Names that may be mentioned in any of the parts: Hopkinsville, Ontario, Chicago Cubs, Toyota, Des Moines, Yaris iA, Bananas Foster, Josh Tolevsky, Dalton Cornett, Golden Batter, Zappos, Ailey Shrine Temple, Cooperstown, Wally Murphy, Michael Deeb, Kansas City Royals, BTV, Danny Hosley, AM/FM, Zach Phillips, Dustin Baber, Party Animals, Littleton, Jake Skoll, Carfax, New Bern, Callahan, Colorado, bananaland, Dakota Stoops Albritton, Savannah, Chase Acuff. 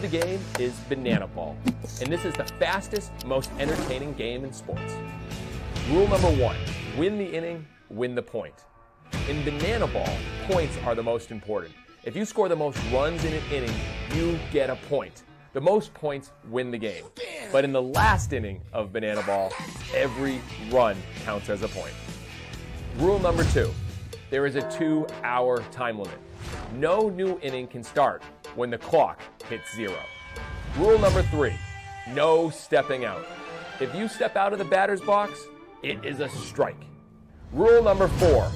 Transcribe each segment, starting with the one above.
The game is Banana Ball, and this is the fastest, most entertaining game in sports. Rule number one, win the inning, win the point. In Banana Ball, points are the most important. If you score the most runs in an inning, you get a point. The most points win the game. But in the last inning of Banana Ball, every run counts as a point. Rule number two, there is a 2-hour time limit. No new inning can start when the clock hits 0. Rule number three, no stepping out. If you step out of the batter's box, it is a strike. Rule number four,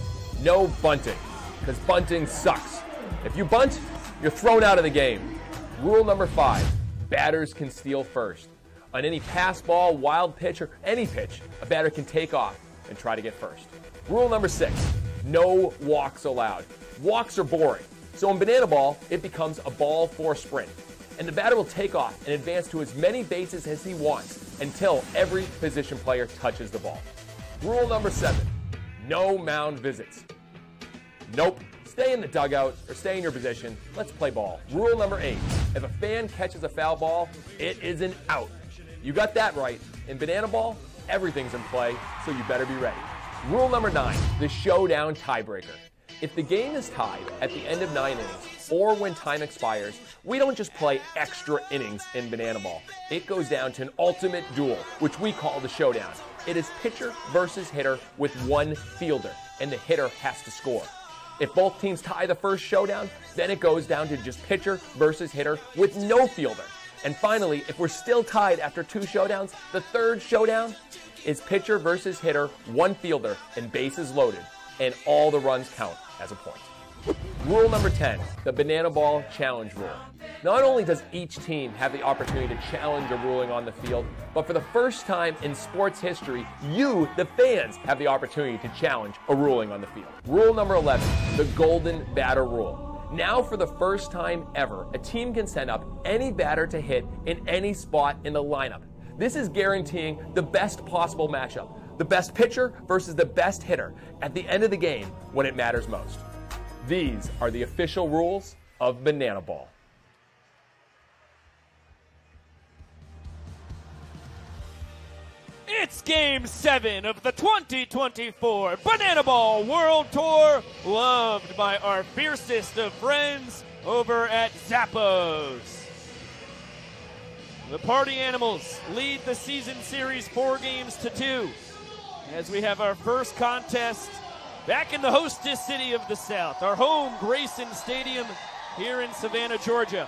no bunting, because bunting sucks. If you bunt, you're thrown out of the game. Rule number five, batters can steal first. On any pass ball, wild pitch, or any pitch, a batter can take off and try to get first. Rule number six, no walks allowed. Walks are boring. So in Banana Ball, it becomes a ball for sprint. And the batter will take off and advance to as many bases as he wants until every position player touches the ball. Rule number seven, no mound visits. Nope, stay in the dugout or stay in your position. Let's play ball. Rule number eight, if a fan catches a foul ball, it is an out. You got that right. In Banana Ball, everything's in play, so you better be ready. Rule number nine, the showdown tiebreaker. If the game is tied at the end of 9 innings or when time expires, we don't just play extra innings in Banana Ball. It goes down to an ultimate duel, which we call the showdown. It is pitcher versus hitter with one fielder, and the hitter has to score. If both teams tie the first showdown, then it goes down to just pitcher versus hitter with no fielder. And finally, if we're still tied after 2 showdowns, the third showdown is pitcher versus hitter, one fielder, and bases loaded, and all the runs count as a point. Rule number 10, the Banana Ball challenge rule. Not only does each team have the opportunity to challenge a ruling on the field, but for the first time in sports history, you, the fans, have the opportunity to challenge a ruling on the field. Rule number 11, the golden batter rule. Now for the first time ever, a team can send up any batter to hit in any spot in the lineup. This is guaranteeing the best possible matchup. The best pitcher versus the best hitter at the end of the game when it matters most. These are the official rules of Banana Ball. It's Game 7 of the 2024 Banana Ball World Tour, loved by our fiercest of friends over at Zappos. The Party Animals lead the season series 4 games to 2. As we have our first contest back in the hostess city of the South, our home Grayson Stadium here in Savannah, Georgia.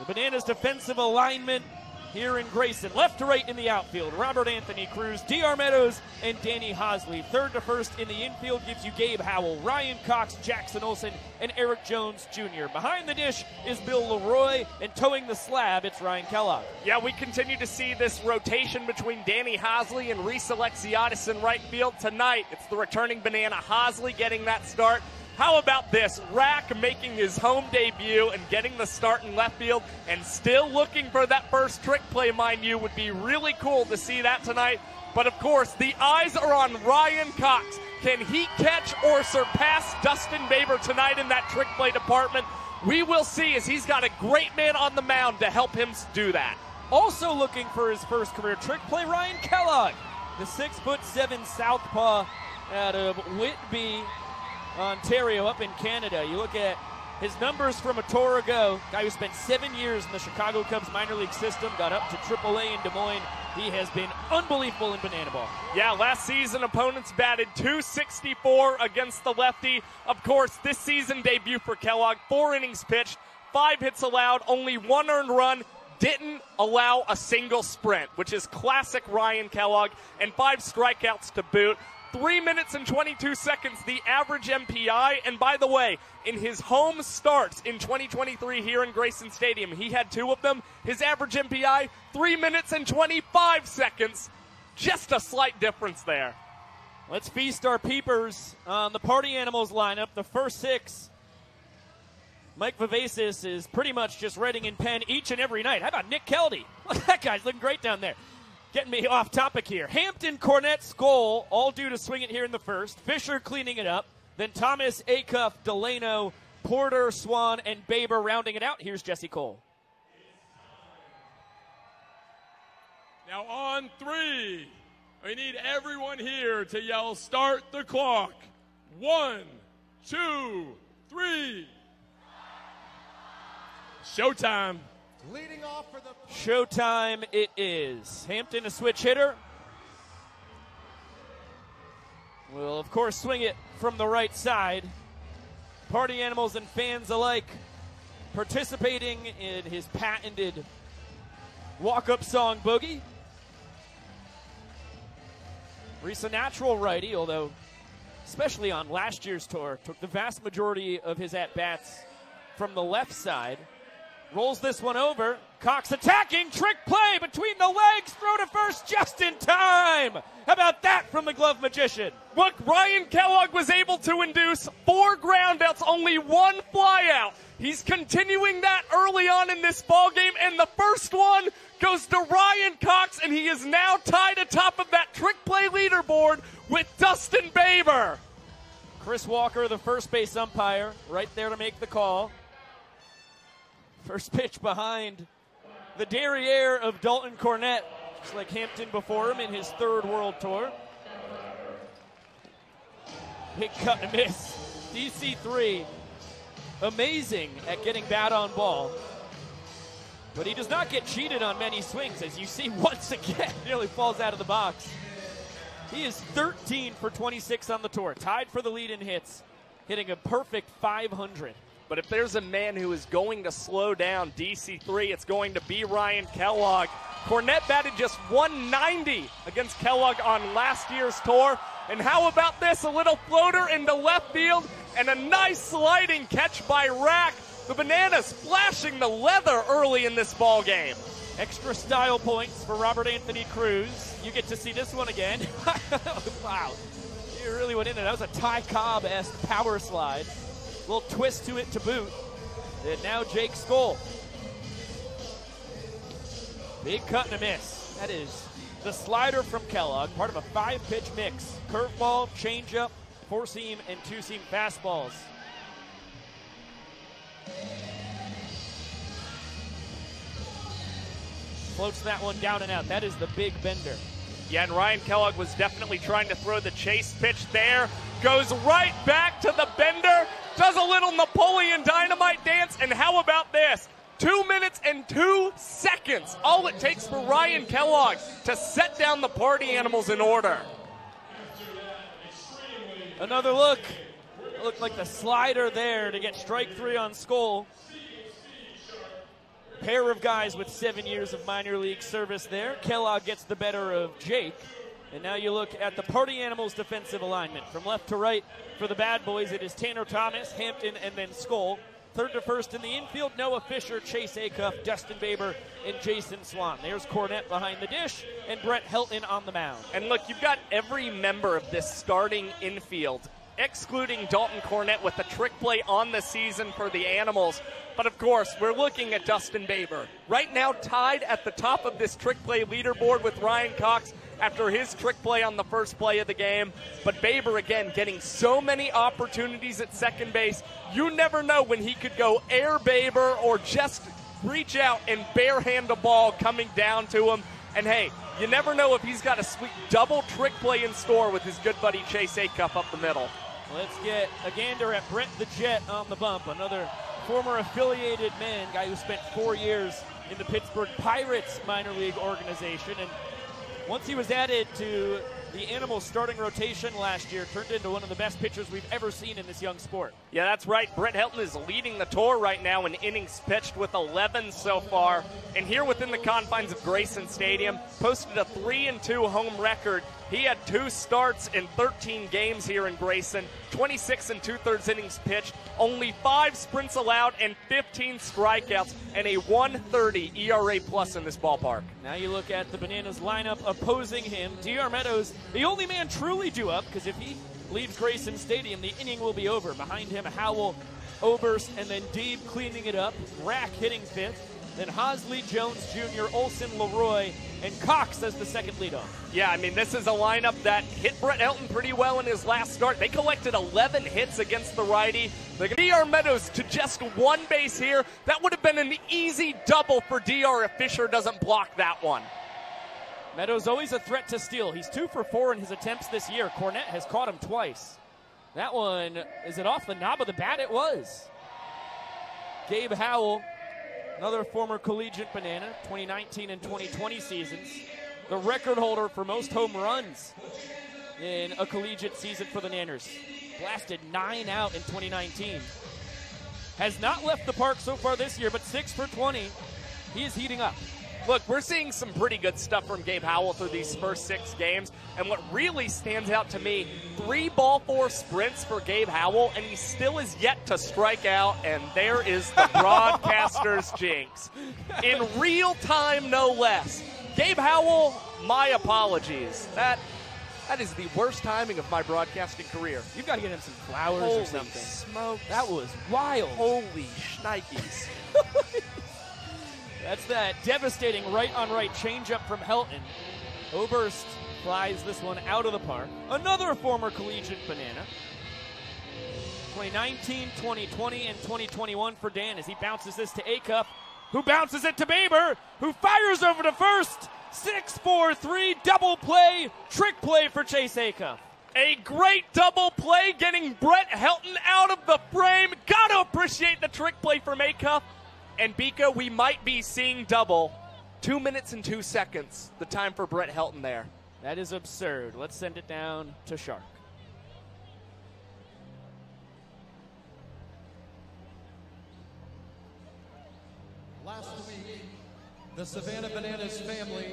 The Bananas defensive alignment here in Grayson. Left to right in the outfield, Robert Anthony Cruz, D.R. Meadows, and Danny Hosley. Third to first in the infield gives you Gabe Howell, Ryan Cox, Jackson Olsen, and Eric Jones Jr. Behind the dish is Bill Leroy, and towing the slab, it's Ryan Kellogg. Yeah, we continue to see this rotation between Danny Hosley and Reese Alexiadis in right field tonight. It's the returning Banana Hosley getting that start. How about this? Rack making his home debut and getting the start in left field and still looking for that first trick play, mind you. Would be really cool to see that tonight. But of course, the eyes are on Ryan Cox. Can he catch or surpass Dustin Baber tonight in that trick play department? We will see, as he's got a great man on the mound to help him do that. Also looking for his first career trick play, Ryan Kellogg, the 6'7" southpaw out of Whitby, Ontario, up in Canada. You look at his numbers from a tour ago, guy who spent 7 years in the Chicago Cubs minor league system, got up to AAA in Des Moines. He has been unbelievable in Banana Ball. Yeah, last season opponents batted .264 against the lefty. Of course, this season debut for Kellogg, 4 innings pitched, 5 hits allowed, only 1 earned run, didn't allow a single sprint, which is classic Ryan Kellogg, and 5 strikeouts to boot. 3 minutes and 22 seconds, the average MPI. And by the way, in his home starts in 2023 here in Grayson Stadium, he had 2 of them. His average MPI, 3 minutes and 25 seconds. Just a slight difference there. Let's feast our peepers on the Party Animals lineup. The first 6, Mike Vivasis is pretty much just writing in pen each and every night. How about Nick Keldy? That guy's looking great down there. Getting me off topic here. Hampton, Cornett, Skoll, all due to swing it here in the first. Fisher cleaning it up. Then Thomas, Acuff, Delano, Porter, Swan, and Baber rounding it out. Here's Jesse Cole. Now on three, we need everyone here to yell, start the clock. 1, 2, 3. Showtime. Leading off for the showtime it is. Hampton, a switch hitter. Will, of course, swing it from the right side. Party Animals and fans alike participating in his patented walk-up song, Boogie. Reese, a natural righty, although especially on last year's tour, took the vast majority of his at-bats from the left side. Rolls this one over. Cox attacking. Trick play between the legs. Throw to first just in time. How about that from the glove magician? Look, Ryan Kellogg was able to induce 4 ground outs, only 1 fly out. He's continuing that early on in this ball game, and the first one goes to Ryan Cox, and he is now tied atop of that trick play leaderboard with Dustin Baber. Chris Walker, the first base umpire, right there to make the call. First pitch behind the derriere of Dalton Cornett, just like Hampton before him in his 3rd World Tour. Big cut and miss. DC3, amazing at getting bat on ball. But he does not get cheated on many swings, as you see once again, nearly falls out of the box. He is 13 for 26 on the tour, tied for the lead in hits, hitting a perfect .500. But if there's a man who is going to slow down DC3, it's going to be Ryan Kellogg. Cornett batted just .190 against Kellogg on last year's tour. And how about this? A little floater into left field and a nice sliding catch by Rack. The Bananas flashing the leather early in this ball game. Extra style points for Robert Anthony Cruz. You get to see this one again. Wow, you really went in there. That was a Ty Cobb-esque power slide. Little twist to it to boot. And now Jake Skoll. Big cut and a miss. That is the slider from Kellogg, part of a 5-pitch mix. Curveball, changeup, 4-seam, and 2-seam fastballs. Floats that one down and out. That is the big bender. Yeah, and Ryan Kellogg was definitely trying to throw the chase pitch there. Goes right back to the bender. Does a little Napoleon Dynamite dance, and how about this? 2 minutes and 2 seconds, all it takes for Ryan Kellogg to set down the Party Animals in order. Another look. It looked like the slider there to get strike 3 on Skoll. Pair of guys with 7 years of minor league service there. Kellogg gets the better of Jake. And now you look at the Party Animals defensive alignment. From left to right for the Bad Boys, it is Tanner Thomas, Hampton, and then Skoll. Third to first in the infield, Noah Fisher, Chase Acuff, Dustin Baber, and Jason Swan. There's Cornett behind the dish, and Brett Helton on the mound. And look, you've got every member of this starting infield, excluding Dalton Cornett with the trick play on the season for the Animals. But of course, we're looking at Dustin Baber. Right now tied at the top of this trick play leaderboard with Ryan Cox after his trick play on the first play of the game. But Baber, again, getting so many opportunities at second base. You never know when he could go air Baber or just reach out and barehand the ball coming down to him. And hey, you never know if he's got a sweet double trick play in store with his good buddy Chase Acuff up the middle. Let's get a gander at Brent the Jet on the bump, another former affiliated man, guy who spent 4 years in the Pittsburgh Pirates minor league organization. And once he was added to the Animals starting rotation last year, turned into one of the best pitchers we've ever seen in this young sport. Yeah, that's right. Brett Helton is leading the tour right now in innings pitched with 11 so far. And here within the confines of Grayson Stadium, posted a 3-2 home record. He had 2 starts in 13 games here in Grayson, 26 2/3 innings pitched, only 5 sprints allowed and 15 strikeouts, and a 1.30 ERA plus in this ballpark. Now you look at the Bananas lineup opposing him. DR Meadows, the only man truly due up, because if he leaves Grayson Stadium, the inning will be over. Behind him, Howell, Oberst, and then Deeb cleaning it up. Rack hitting 5th. Then Hosley, Jones Jr., Olsen, Leroy, and Cox as the second leadoff. Yeah, I mean, this is a lineup that hit Brett Elton pretty well in his last start. They collected 11 hits against the righty. They're going to DR Meadows to just one base here. That would have been an easy double for DR if Fisher doesn't block that one. Meadows always a threat to steal. He's 2 for 4 in his attempts this year. Cornette has caught him twice. That one, is it off the knob of the bat? It was. Gabe Howell, another former collegiate Banana, 2019 and 2020 seasons. The record holder for most home runs in a collegiate season for the Nanners. Blasted 9 out in 2019. Has not left the park so far this year, but 6 for 20. He is heating up. Look, we're seeing some pretty good stuff from Gabe Howell through these first 6 games. And what really stands out to me, 3 ball 4 sprints for Gabe Howell, and he still is yet to strike out. And there is the broadcaster's jinx. In real time, no less. Gabe Howell, my apologies. That is the worst timing of my broadcasting career. You've got to get him some flowers or something. Holy smokes. That was wild. Holy shnikes. That's that devastating right-on-right changeup from Helton. Oberst flies this one out of the park. Another former collegiate Banana. 2019, 2020, and 2021 for Dan as he bounces this to Acuff, who bounces it to Baber, who fires over to first. 6-4-3, double play, trick play for Chase Acuff. A great double play getting Brett Helton out of the frame. Got to appreciate the trick play from Acuff. And Bika, we might be seeing double. 2 minutes and 2 seconds, the time for Brett Helton there. That is absurd. Let's send it down to Shark. Last week, the Savannah Bananas family,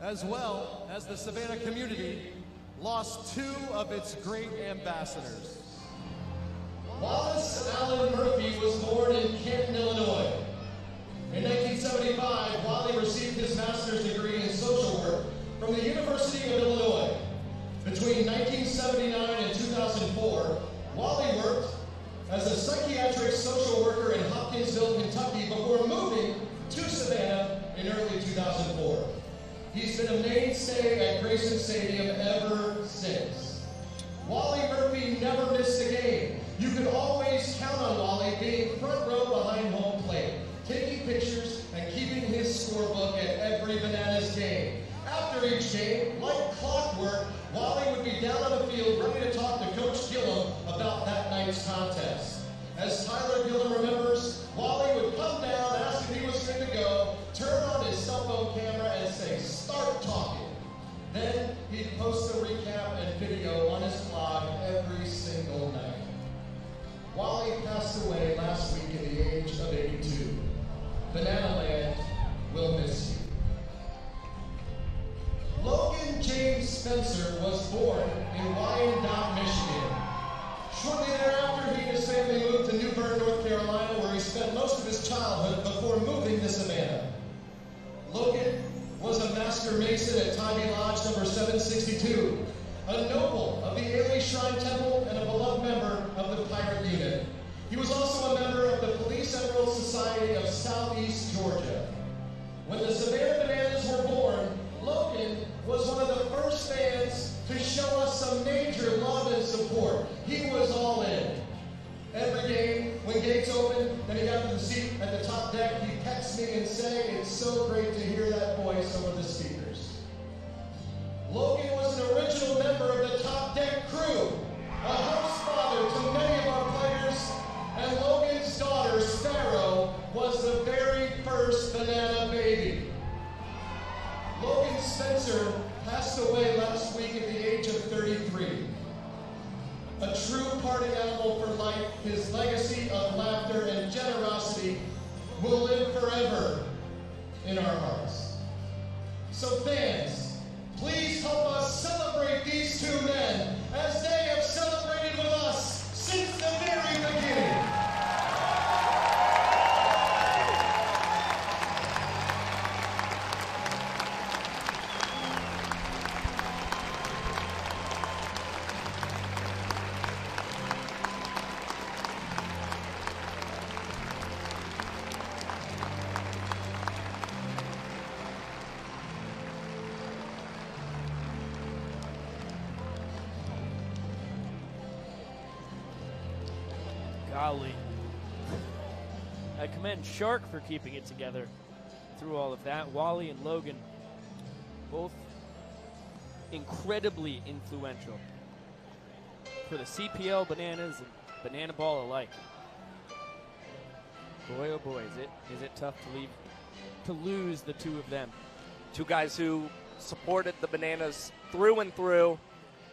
as well as the Savannah community, lost 2 of its great ambassadors. Wallace Allen Murphy was born in Canton, Illinois. In 1975, Wally received his master's degree in social work from the University of Illinois. Between 1979 and 2004, Wally worked as a psychiatric social worker in Hopkinsville, Kentucky, before moving to Savannah in early 2004. He's been a mainstay at Grayson Stadium ever since. Wally Murphy never missed a game. You could always count on Wally being front row behind home plate, taking pictures and keeping his scorebook at every Bananas game. After each game, like clockwork, Wally would be down on the field ready to talk to Coach Gillum about that night's contest. As Tyler Gillum remembers, Wally would come down, ask if he was good to go, turn on his cell phone camera and say, "Start talking." Then he'd post a recap and video on his blog every single night. Wally passed away last week at the age of 82. Banana Land will miss you. Logan James Spencer was born in Wyandotte, Michigan. Shortly thereafter, he and his family moved to New Bern, North Carolina, where he spent most of his childhood before moving to Savannah. Logan was a master mason at Tybee Lodge Number 762, a noble of the Ailey Shrine Temple and a beloved member of the Pirate Unit. He was also a member of the Police Emerald Society of Southeast Georgia. When the Savannah Bananas were born, Logan was one of the first fans to show us some major love and support. He was all in. Every game, when gates opened and he got to the seat at the top deck, he texted me and said, "It's so great to hear that voice over the speaker." Logan was an original member of the Top Deck crew, a host father to many of our players, and Logan's daughter, Sparrow, was the very first Banana baby. Logan Spencer passed away last week at the age of 33. A true party animal for life, his legacy of laughter and generosity will live forever in our hearts. So fans, please help us celebrate these 2 men as they have celebrated with us since the very beginning. Golly. I commend Shark for keeping it together through all of that. Wally and Logan, both incredibly influential for the CPL Bananas and Banana Ball alike. Boy, oh boy, is it tough to lose the two of them. Two guys who supported the Bananas through and through,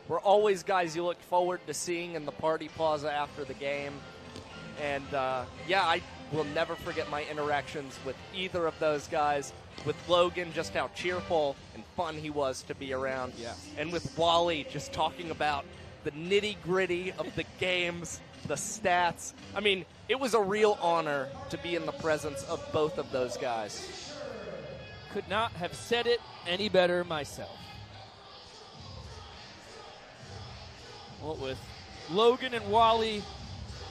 were always guys you looked forward to seeing in the party plaza after the game. And, yeah, I will never forget my interactions with either of those guys. With Logan, just how cheerful and fun he was to be around. Yeah. And with Wally, just talking about the nitty-gritty of the games, the stats. I mean, it was a real honor to be in the presence of both of those guys. Could not have said it any better myself. Well, with Logan and Wally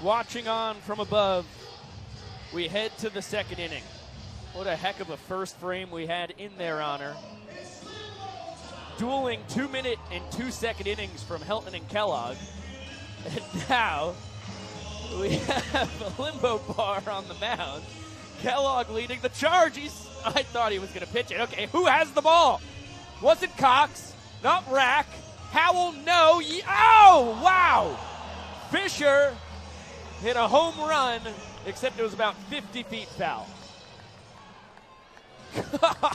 watching on from above, we head to the second inning. What a heck of a first frame we had in their honor. Dueling 2 minute and 2 second innings from Helton and Kellogg. And now we have a limbo bar on the mound. Kellogg leading the charge. I thought he was going to pitch it. Okay, who has the ball? Was it Cox? Not Rack. Howell, no. Oh, wow. Fisher hit a home run, except it was about 50 feet foul.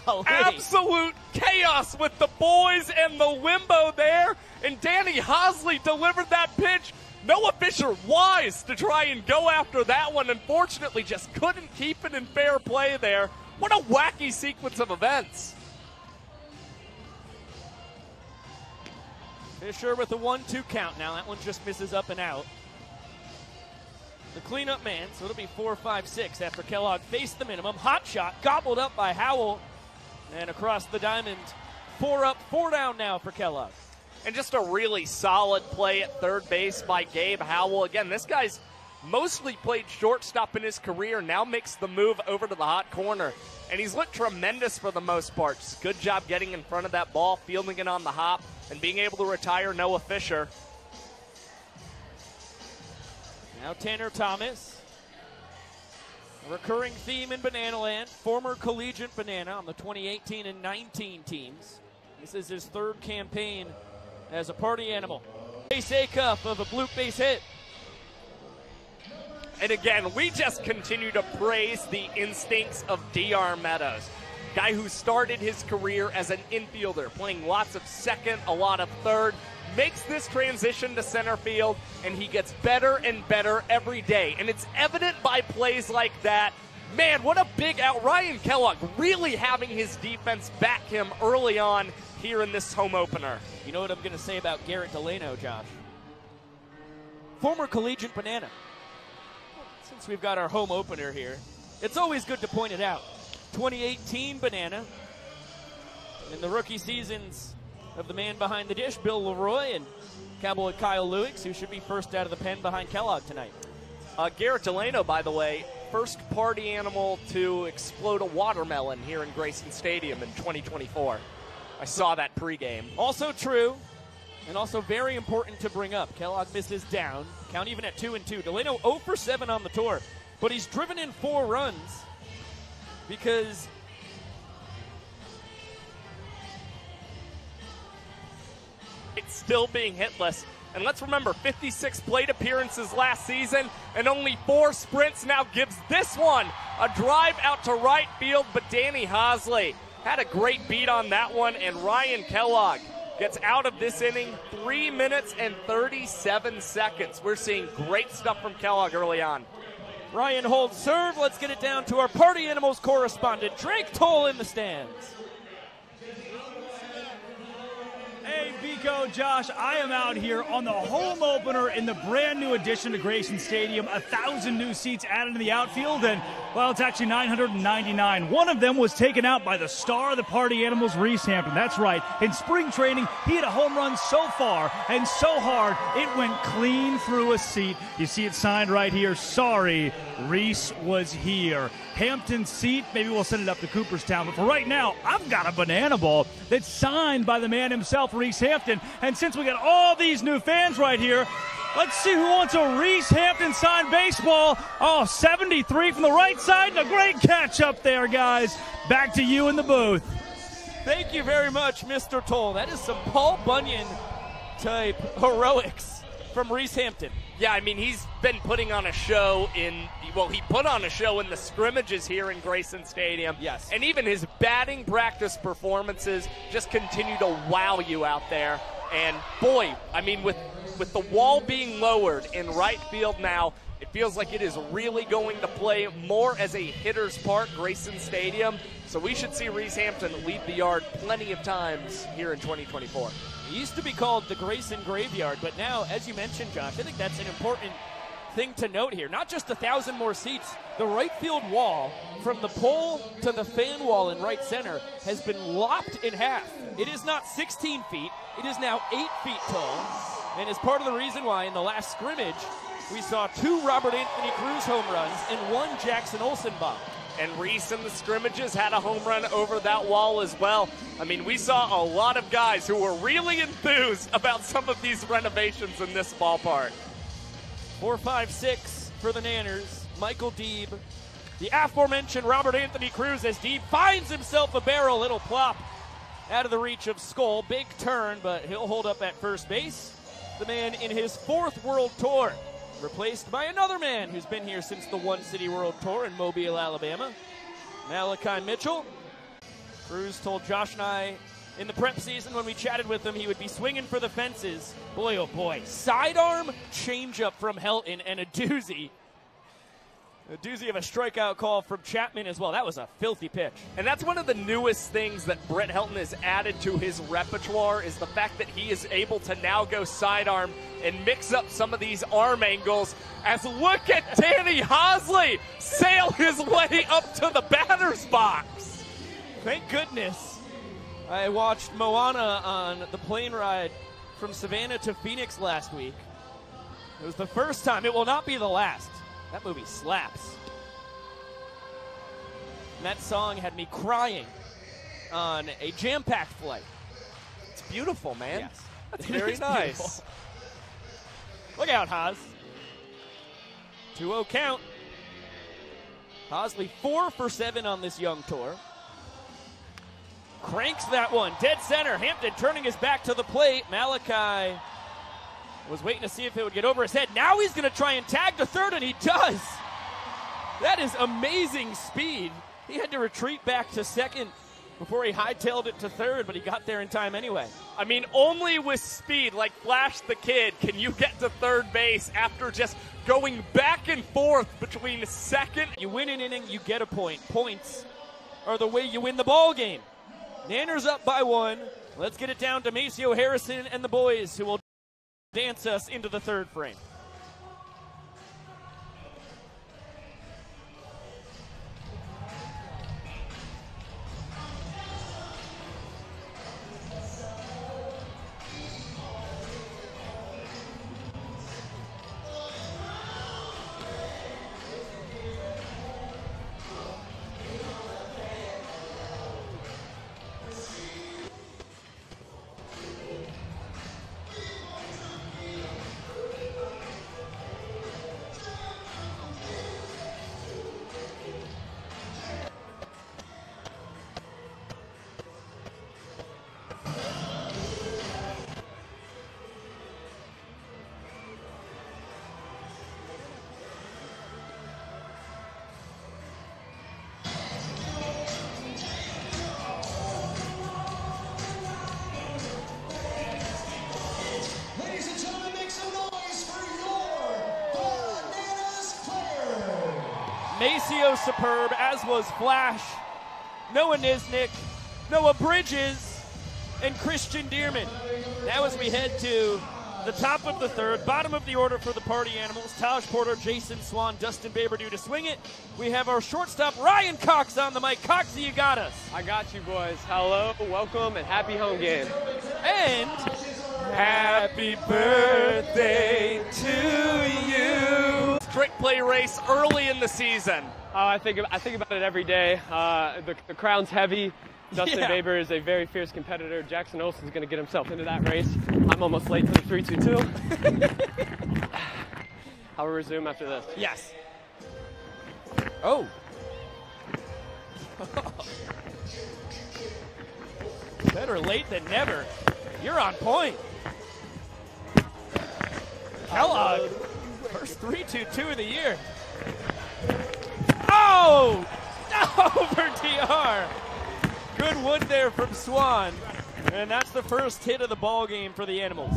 Golly. Absolute chaos with the boys and the Wimbo there. And Danny Hosley delivered that pitch. Noah Fisher wise to try and go after that one. Unfortunately, just couldn't keep it in fair play there. What a wacky sequence of events. Fisher with a 1-2 count now. That one just misses up and out. The cleanup man, so it'll be 4-5-6 after Kellogg faced the minimum. Hot shot gobbled up by Howell. And across the diamond, 4 up, 4 down now for Kellogg. And just a really solid play at third base by Gabe Howell. Again, this guy's mostly played shortstop in his career, now makes the move over to the hot corner. And he's looked tremendous for the most part. Just good job getting in front of that ball, fielding it on the hop, and being able to retire Noah Fisher. Now Tanner Thomas, recurring theme in Banana Land, former collegiate Banana on the 2018 and 19 teams. This is his third campaign as a party animal. Base A cuff of a bloop base hit. And again, we just continue to praise the instincts of D.R. Meadows, guy who started his career as an infielder, playing lots of second, a lot of third, makes this transition to center field, and he gets better and better every day. And it's evident by plays like that. Man, what a big out. Ryan Kellogg really having his defense back him early on here in this home opener. You know what I'm going to say about Garrett Delano, Josh? Former collegiate Banana. Since we've got our home opener here, it's always good to point it out. 2018 Banana. In the rookie seasons of the man behind the dish, Bill Leroy, and Cowboy Kyle Lewis, who should be first out of the pen behind Kellogg tonight. Garrett Delano, by the way, first party animal to explode a watermelon here in Grayson Stadium in 2024. I saw that pregame. Also true, and also very important to bring up. Kellogg misses down, count even at 2-2. Delano 0 for 7 on the tour, but he's driven in 4 runs because it's still being hitless. And let's remember, 56 plate appearances last season and only 4 sprints now gives this one a drive out to right field. But Danny Hosley had a great beat on that one, and Ryan Kellogg gets out of this inning 3 minutes and 37 seconds. We're seeing great stuff from Kellogg early on. Ryan holds serve. Let's get it down to our Party Animals correspondent, Drake Toll, in the stands. Hey, Vico, Josh, I am out here on the home opener in the brand new addition to Grayson Stadium. 1,000 new seats added to the outfield, and, well, it's actually 999. One of them was taken out by the star of the Party Animals, Reese Hampton. That's right. In spring training, he hit a home run so far and so hard, it went clean through a seat. You see it signed right here. Sorry, Reese was here. Hampton's seat, maybe we'll send it up to Cooperstown. But for right now, I've got a Banana Ball that's signed by the man himself, Reese Hampton. And since we got all these new fans right here, Let's see who wants a Reese Hampton-signed baseball. Oh, 73 from the right side, and a great catch up there, guys. Back to you in the booth. Thank you very much, Mr. Toll. That is some Paul Bunyan-type heroics from Reese Hampton. Yeah, I mean, he's been putting on a show in, well, he put on a show in the scrimmages here in Grayson Stadium. Yes. And even his batting practice performances just continue to wow you out there. And boy, I mean, with the wall being lowered in right field now, it feels like it is really going to play more as a hitter's park, Grayson Stadium. So we should see Reese Hampton lead the yard plenty of times here in 2024. It used to be called the Grayson Graveyard, but now, as you mentioned, Josh, I think that's an important thing to note here. Not just 1,000 more seats, the right field wall from the pole to the fan wall in right center has been lopped in half. It is not 16 feet. It is now 8 feet tall. And is part of the reason why in the last scrimmage, we saw 2 Robert Anthony Cruz home runs and 1 Jackson Olsen bomb. And Reese in the scrimmages had a home run over that wall as well. I mean, we saw a lot of guys who were really enthused about some of these renovations in this ballpark. 4-5-6 for the Nanners. Michael Deeb. The aforementioned Robert Anthony Cruz as Deeb finds himself a barrel. Little plop out of the reach of Skoll. Big turn, but he'll hold up at first base. The man in his 4th World Tour, replaced by another man who's been here since the One City World Tour in Mobile, Alabama, Malachi Mitchell. Cruz told Josh and I in the prep season when we chatted with him he would be swinging for the fences. Boy, oh boy, sidearm changeup from Helton and a doozy of a strikeout call from Chapman as well. That was a filthy pitch. And that's one of the newest things that Brett Helton has added to his repertoire is the fact that he is able to now go sidearm and mix up some of these arm angles. As look at Danny Hosley sail his way up to the batter's box. Thank goodness. I watched Moana on the plane ride from Savannah to Phoenix last week. It was the first time. It will not be the last. That movie slaps. And that song had me crying on a jam-packed flight. It's beautiful, man. Yes. That's very nice. Beautiful. Look out, Haas. 2-0 count. Hosley 4-for-7 on this young tour. Cranks that one. Dead center. Hampton turning his back to the plate. Malachi was waiting to see if it would get over his head. Now he's going to try and tag to third, and he does. That is amazing speed. He had to retreat back to second before he hightailed it to third, but he got there in time anyway. I mean, only with speed, like Flash the Kid, can you get to third base after just going back and forth between second. You win an inning, you get a point. Points are the way you win the ball game. Nanners up by 1. Let's get it down to Maceo Harrison and the boys, who will dance us into the third frame. Maceo superb, as was Flash, Noah Nisnik, Noah Bridges, and Christian Dearman. Now as we head to the top of the third, bottom of the order for the Party Animals, Taj Porter, Jason Swan, Dustin Baberdue to swing it. We have our shortstop, Ryan Cox, on the mic. Coxie, you got us. I got you, boys. Hello, welcome, and happy home game. And happy birthday to you. Trick play race early in the season. I think about it every day. The crown's heavy. Dustin Baber is a very fierce competitor. Jackson Olsen's going to get himself into that race. I'm almost late to the 3-2-2. I'll resume after this. Yes. Oh. Better late than never. You're on point. Kellogg, first 3-2-2 of the year. Oh, over DR. Good wood there from Swan. And that's the first hit of the ball game for the Animals.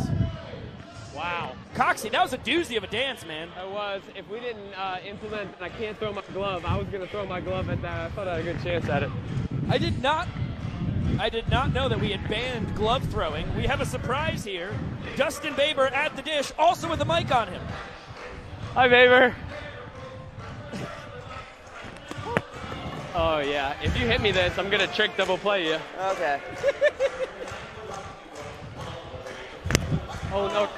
Wow. Coxey, that was a doozy of a dance, man. It was. If we didn't implement, I can't throw my glove, I was going to throw my glove at that. I thought I had a good chance at it. I did not know that we had banned glove throwing. We have a surprise here. Dustin Baber at the dish, also with the mic on him. Hi, Baber. Oh, yeah. If you hit me this, I'm going to trick double play you. Okay. Oh, no.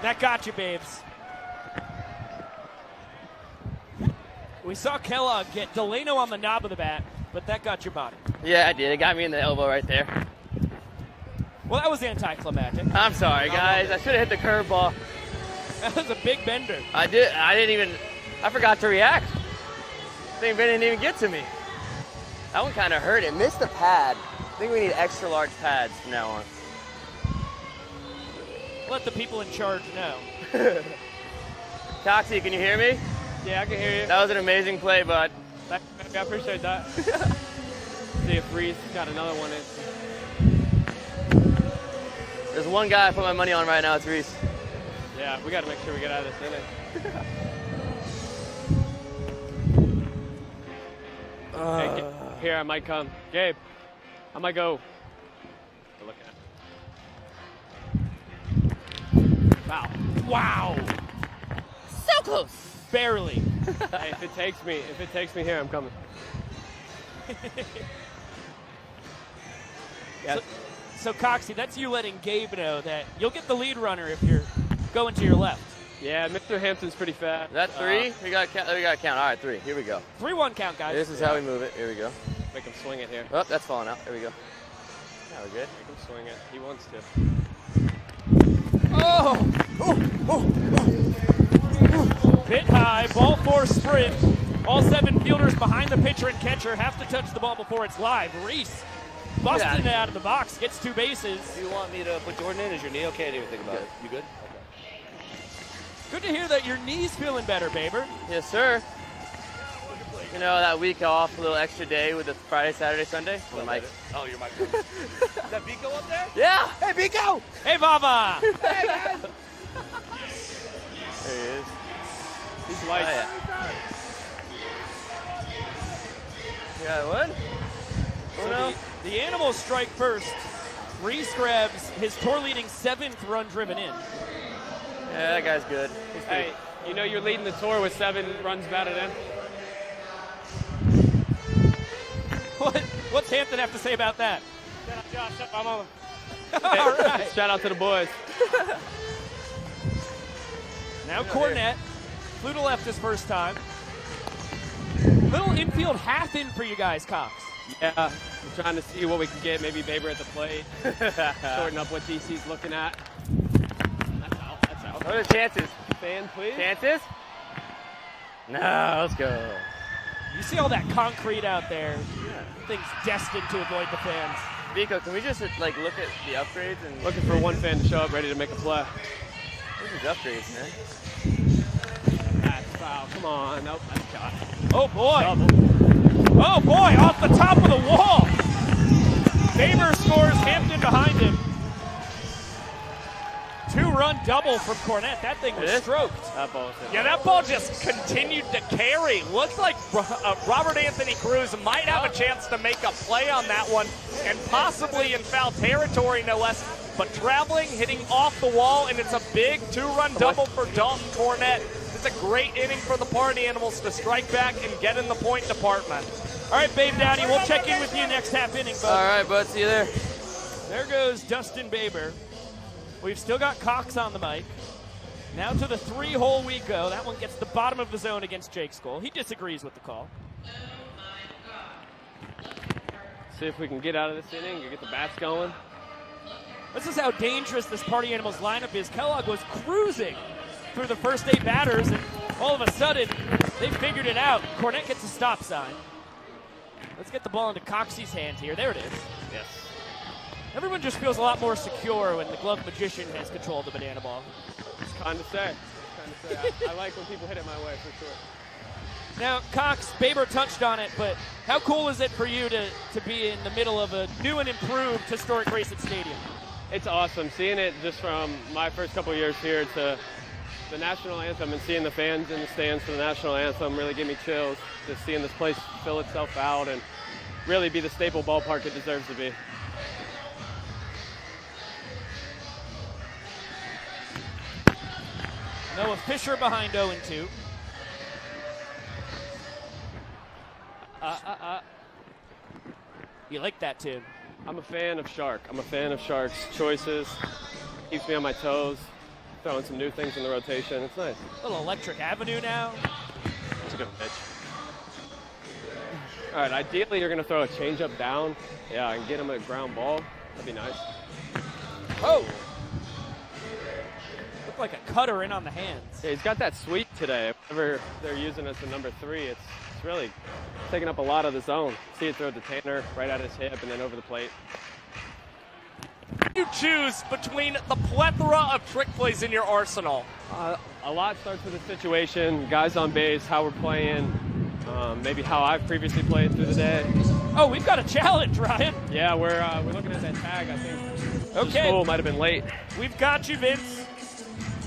That got you, babes. We saw Kellogg get Delano on the knob of the bat, but that got your body. Yeah, I did. It got me in the elbow right there. Well, that was anticlimactic. I'm sorry, guys. I should have hit the curveball. That was a big bender. I forgot to react. Thing didn't even get to me. That one kind of hurt. It missed the pad. I think we need extra large pads from now on. Let the people in charge know. Coxey, can you hear me? Yeah, I can hear you. That was an amazing play, bud. I appreciate that. See if Reese got another one in. There's one guy I put my money on right now. It's Reese. Yeah, we got to make sure we get out of this inning. Hey, here, I might come. Gabe, I might go. Wow. Wow. So close. Barely. Hey, if it takes me here, I'm coming. Yes. So Coxey, that's you letting Gabe know that you'll get the lead runner if you're going to your left. Yeah, Mr. Hampton's pretty fast. That three? We got count. All right, three. Here we go. 3-1 count, guys. This is how we move it. Here we go. Make him swing it here. Oh, that's falling out. Here we go. Now we're good. Make him swing it. He wants to. Oh! Bit high, ball four sprint. All seven fielders behind the pitcher and catcher have to touch the ball before it's live. Reese busting it out of the box, gets two bases. Do you want me to put Jordan in? Is your knee okay? I didn't even think about it. You good? Okay. Good to hear that your knee's feeling better, Baber. Yes, sir. You know, that week off, a little extra day with the Friday, Saturday, Sunday. Oh, Mike. Oh, you're Mike. Is that Vico up there? Yeah. Hey, Vico. Hey, Baba. Hey, guys. There he is. He's white. You got one? So the Animals strike first. Reese grabs his tour-leading seventh run driven in. Yeah, that guy's good. Hey, you know you're leading the tour with 7 runs batted in. What's Hampton have to say about that? Shout out, Josh. Shut my mama. All right. Shout out to the boys. Now Cornette flew to left his first time. Little infield half in for you guys, Cox. Yeah, we're trying to see what we can get. Maybe Baber at the plate. Shorten up what DC's looking at. That's out. That's out. What are the chances? Fan, please. Chances? No, let's go. You see all that concrete out there. Yeah. Things destined to avoid the fans. Vico, can we just like look at the upgrades and looking for one fan to show up ready to make a play? This is upgrades, man. That's foul. Come on. Nope. That's shot. Oh boy. Double. Oh boy. Off the top of the wall. Baber scores. Hampton behind him. 2-run double from Cornette. That thing was stroked. That ball that ball just continued to carry. Looks like Robert Anthony Cruz might have a chance to make a play on that one, and possibly in foul territory, no less. But traveling, hitting off the wall, and it's a big 2-run double for Dalton Cornette. It's a great inning for the Party Animals to strike back and get in the point department. All right, Babe Daddy, we'll check in with you next half inning, bud. All right, bud. See you there. There goes Dustin Baber. We've still got Cox on the mic. Now to the 3-hole we go. That one gets the bottom of the zone against Jake Skoll. He disagrees with the call. See if we can get out of this inning and get the bats going. This is how dangerous this Party Animals lineup is. Kellogg was cruising through the first 8 batters, and all of a sudden, they figured it out. Cornette gets a stop sign. Let's get the ball into Coxey's hand here. There it is. Yes. Everyone just feels a lot more secure when the glove magician has control of the banana ball. It's kind of sad. I like when people hit it my way, for sure. Now, Cox, Baber touched on it, but how cool is it for you to be in the middle of a new and improved historic Grayson Stadium? It's awesome. Seeing it just from my first couple years here to the national anthem and seeing the fans in the stands for the national anthem really gave me chills. Just seeing this place fill itself out and really be the staple ballpark it deserves to be. Noah Fisher behind 0-2. You like that tune? I'm a fan of Shark. I'm a fan of Shark's choices. Keeps me on my toes. Throwing some new things in the rotation. It's nice. A little Electric Avenue now. That's a good pitch. All right, ideally you're going to throw a changeup down. Yeah, and get him a ground ball. That'd be nice. Oh! Looked like a cutter in on the hands. Yeah, he's got that sweep today. Whenever they're using us in number 3, it's really taking up a lot of the zone. See it throw to Tanner right at his hip and then over the plate. You choose between the plethora of trick plays in your arsenal. A lot starts with the situation, guys on base, how we're playing, maybe how I've previously played through the day. Oh, we've got a challenge, Ryan. Yeah, we're looking at that tag, I think. Okay. Oh, might have been late. We've got you, Vince.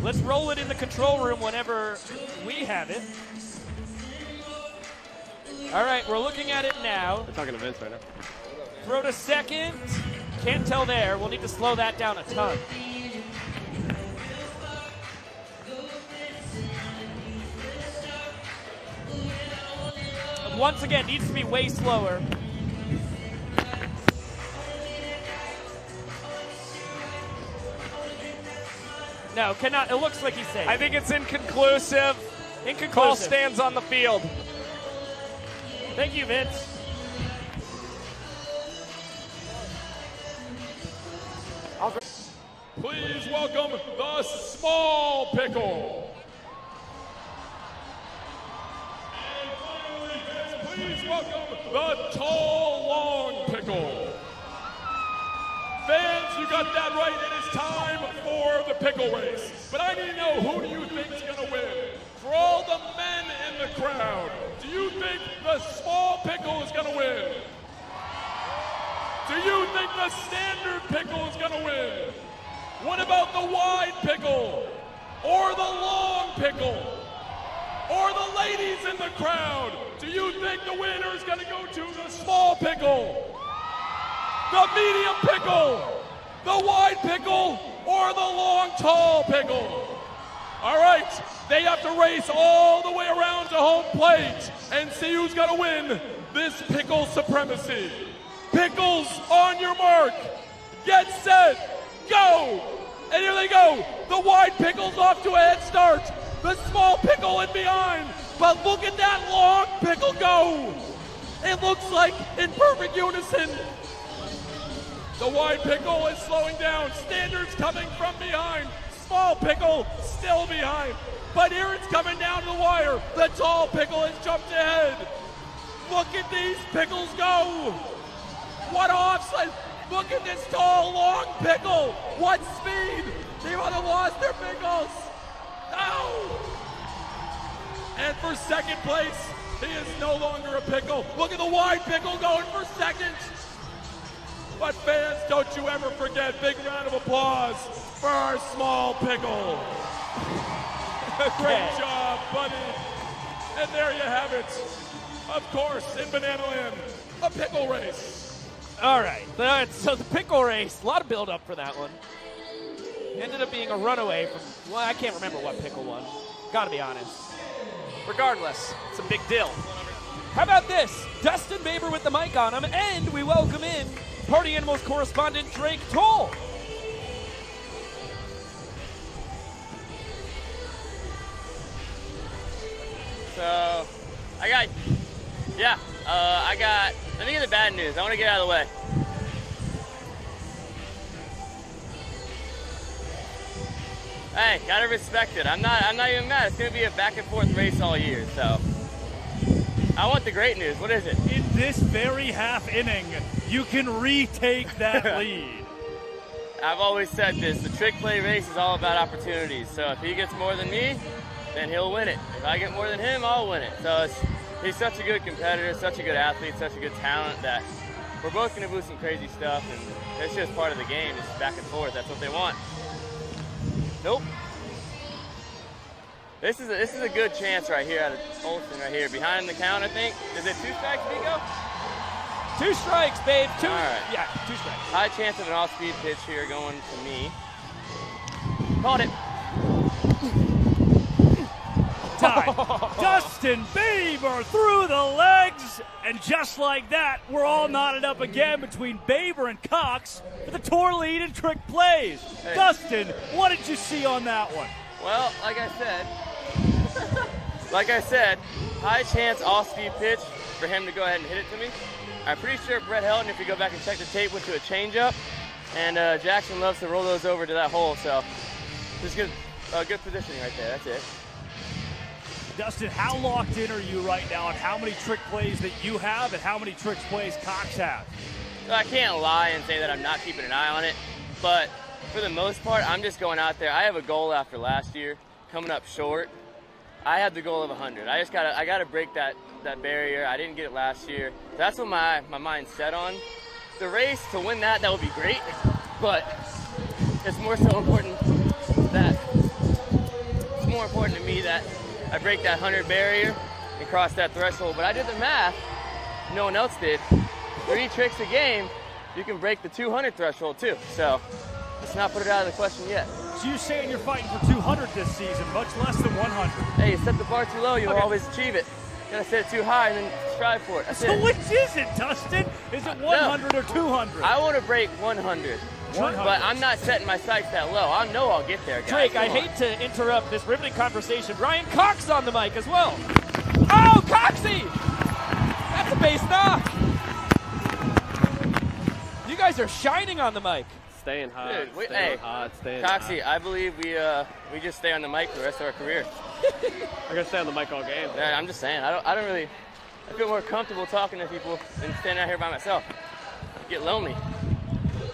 Let's roll it in the control room whenever we have it. All right, we're looking at it now. We're talking to Vince right now. Throw to second. Can't tell there. We'll need to slow that down a ton. Once again, needs to be way slower. No, cannot. It looks like he's safe. I think it's inconclusive. Inconclusive. Call stands on the field. Thank you, Vince. Please welcome the Small Pickle. And please welcome the Tall Long Pickle. Fans, you got that right. It is time for the pickle race. But I need to know, who do you think is going to win? For all the men in the crowd, do you think the Small Pickle is going to win? Do you think the Standard Pickle is going to win? What about the Wide Pickle? Or the Long Pickle? Or the ladies in the crowd? Do you think the winner is going to go to the Small Pickle? The Medium Pickle? The Wide Pickle? Or the Long Tall Pickle? All right, they have to race all the way around to home plate and see who's going to win this pickle supremacy. Pickles, on your mark, get set, go! And here they go. The Wide Pickle's off to a head start. The Small Pickle in behind. But look at that Long Pickle go. It looks like in perfect unison. The Wide Pickle is slowing down. Standard's coming from behind. Small Pickle still behind. But here it's coming down to the wire. The Tall Pickle has jumped ahead. Look at these pickles go. What offside. Look at this Tall Long Pickle. What speed. They would have lost their pickles. Oh. And for second place, he is no longer a pickle. Look at the Wide Pickle going for second. But fans, don't you ever forget, big round of applause for our Small Pickle. Great job, buddy. And there you have it. Of course, in Banana Land, a pickle race. All right, so the pickle race, a lot of build up for that one. Ended up being a runaway from, well, I can't remember what pickle won. Gotta be honest. Regardless, it's a big deal. How about this? Dustin Baber with the mic on him, and we welcome in Party Animals correspondent Drake Toll. So, let me get the bad news. I want to get out of the way. hey, gotta respect it. I'm not even mad. It's gonna be a back and forth race all year, so. I want the great news. What is it? In this very half inning, you can retake that lead. I've always said this, the trick play race is all about opportunities. So if he gets more than me, then he'll win it. If I get more than him, I'll win it. So he's such a good competitor, such a good athlete, such a good talent that we're both gonna do some crazy stuff, and it's just part of the game. It's back and forth. That's what they want. Nope. This is a good chance right here out of Olsen right here. Behind the count, I think. Is it two strikes, Nico? Two strikes, babe. Two. All right. Yeah, two strikes. High chance of an off-speed pitch here going to me. Caught it. Tied. Justin Bieber through the legs. And just like that, we're all knotted up again between Bieber and Cox for the tour lead and trick plays. Hey. Dustin, what did you see on that one? Well, like I said, high chance off-speed pitch for him to go ahead and hit it to me. I'm pretty sure Brett Helton, if you go back and check the tape, went to a changeup, and Jackson loves to roll those over to that hole, so just good positioning right there. That's it. Dustin, how locked in are you right now on how many trick plays that you have and how many trick plays Cox have? So I can't lie and say that I'm not keeping an eye on it, but for the most part, I'm just going out there. I have a goal after last year, coming up short. I have the goal of 100. I just gotta break that barrier. I didn't get it last year. That's what my mind's set on. The race to win that would be great, but it's more so important that it's more important to me that I break that 100 barrier and cross that threshold. But I did the math. No one else did. 3 tricks a game, you can break the 200 threshold too. So. Let's not put it out of the question yet. So you saying you're fighting for 200 this season, much less than 100. Hey, you set the bar too low, you'll always achieve it. You gotta set it too high and then strive for it. So which is it, Dustin? Is it 100 or 200? I want to break 100. But I'm not setting my sights that low. I know I'll get there, guys. Drake, I hate to interrupt this riveting conversation. Ryan Cox on the mic as well. Oh, Coxie! That's a base knock. You guys are shining on the mic. Staying hot, dude, Coxie, hot. I believe we just stay on the mic for the rest of our career. I'm gonna stay on the mic all game. Yeah, I'm just saying, I don't really, I feel more comfortable talking to people than standing out here by myself. I get lonely.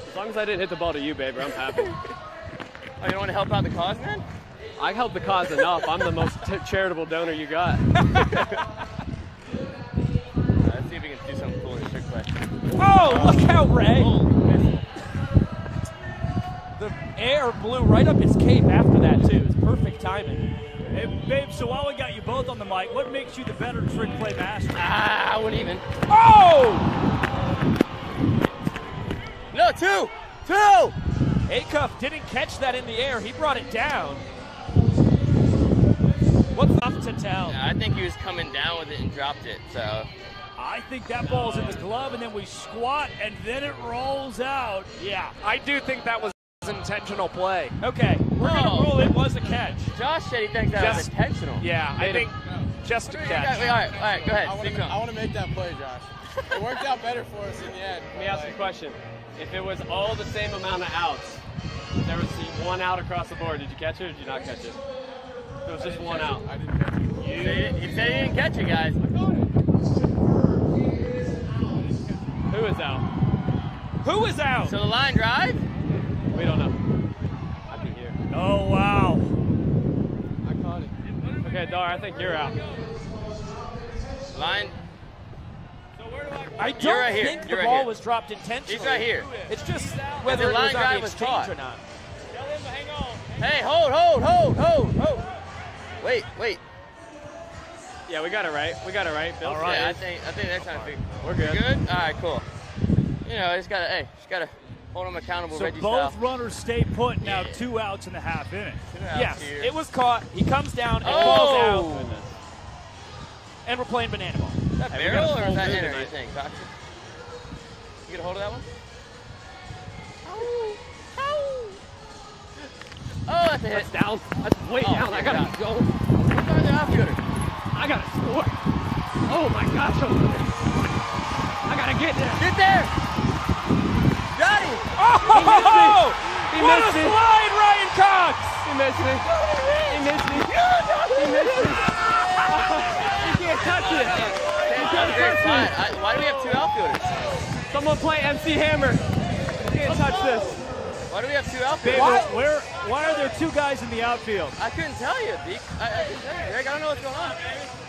As long as I didn't hit the ball to you, baby, I'm happy. Oh, you don't want to help out the cause, man? I help the cause enough. I'm the most charitable donor you got. Let's see if we can do something cool in this trick play. Oh, look out, Ray! Oh, the air blew right up his cape after that, too. It's perfect timing. Hey, babe, so while we got you both on the mic, what makes you the better trick play master? I wouldn't even. Oh! No, two! Two! Acuff didn't catch that in the air. He brought it down. What's up to tell? Yeah, I think he was coming down with it and dropped it, so. I think that ball's in the glove, and then we squat, and then it rolls out. Yeah, I do think that was intentional play. Okay, we're gonna rule it was a catch. Josh said he thinks that was intentional. Yeah, I think just a catch. All right, go ahead. I want to make that play, Josh. It worked out better for us in the end. Let me ask you a question. If it was all the same amount of outs, there was one out across the board. Did you catch it or did you not catch it? It was just one out. I didn't catch it. You said you didn't catch it, guys. I caught it. Who is out? Who is out? So the line drive? We don't know. I'd be here. Oh, wow. I caught it. Okay, Dar, I think you're out. Line. So where do I don't right think the right ball here. Was dropped intentionally. He's right here. It's just whether the line drive was caught or not. Tell him to hang on. Hey, hold. Wait. Yeah, we got it right. Bill. All right. Yeah, I think they're trying to figure. We're good. All right, cool. You know, just gotta hold them accountable, so Reggie both style. Runners stay put. Now 2 outs in the half inning. Yes, here. It was caught. He comes down and falls out. Goodness. And we're playing banana ball. Is that barrel or is that inner? You think, Doctor? You get a hold of that one? Oh, that's a hit. That's down. That's way down. I gotta go. What's on the outfielder? I gotta score. Oh my gosh! I gotta get there. Get there. Got him. Oh, he missed it. What a slide, Ryan Cox! He missed me. He missed me. He missed me. You can't touch it. You can't touch it. Why do we have two outfielders? Someone play MC Hammer. You can't touch this. Why do we have two outfielders? Why are there two guys in the outfield? I couldn't tell you, Beak. I couldn't tell you, Greg. I don't know what's going on.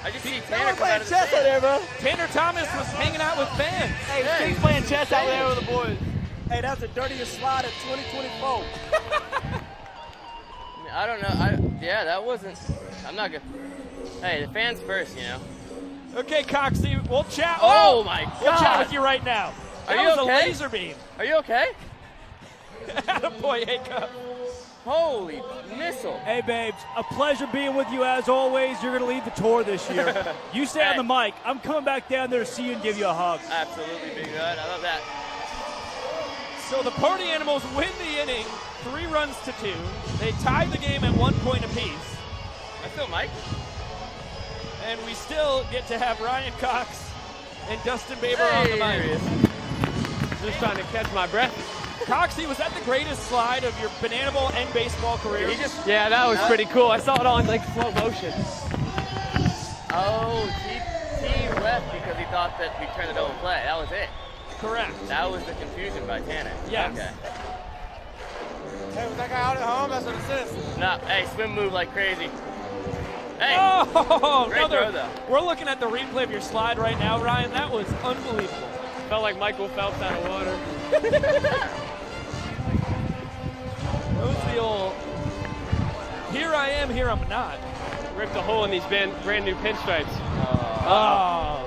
I just see Tanner playing chess out there, bro. Tanner Thomas was hanging out with fans. Hey, yeah. He's playing chess out there with the boys. Hey, that's the dirtiest slide of 2024. I don't know. Yeah, that wasn't. I'm not good. Hey, the fans first, you know. Okay, Coxie, we'll chat. Oh my God. We'll chat with you right now. That was okay? A laser beam. Are you okay? Attaboy, Acuff. Holy missile. Hey, babes, a pleasure being with you as always. You're going to lead the tour this year. You stay on the mic. I'm coming back down there to see you and give you a hug. Absolutely, Big Red. I love that. So the Party Animals win the inning, 3 runs to 2. They tie the game at 1 point apiece. Let's go, Mike. And we still get to have Ryan Cox and Dustin Baber on the mic. Just trying to catch my breath. Coxie, was that the greatest slide of your Banana Ball and baseball career? Yeah, that was pretty cool. I saw it all in like slow motion. Oh, he left because he thought that we turned it over play. That was it. Correct. That was the confusion by Tanner. Yes. Okay. Hey, was that guy out at home? That's an assist. No, hey, swim move like crazy. Hey. Oh, another. We're looking at the replay of your slide right now, Ryan. That was unbelievable. Felt like Michael Phelps out of water. The old, here I am, here I'm not. Ripped a hole in these brand new pinstripes. Oh.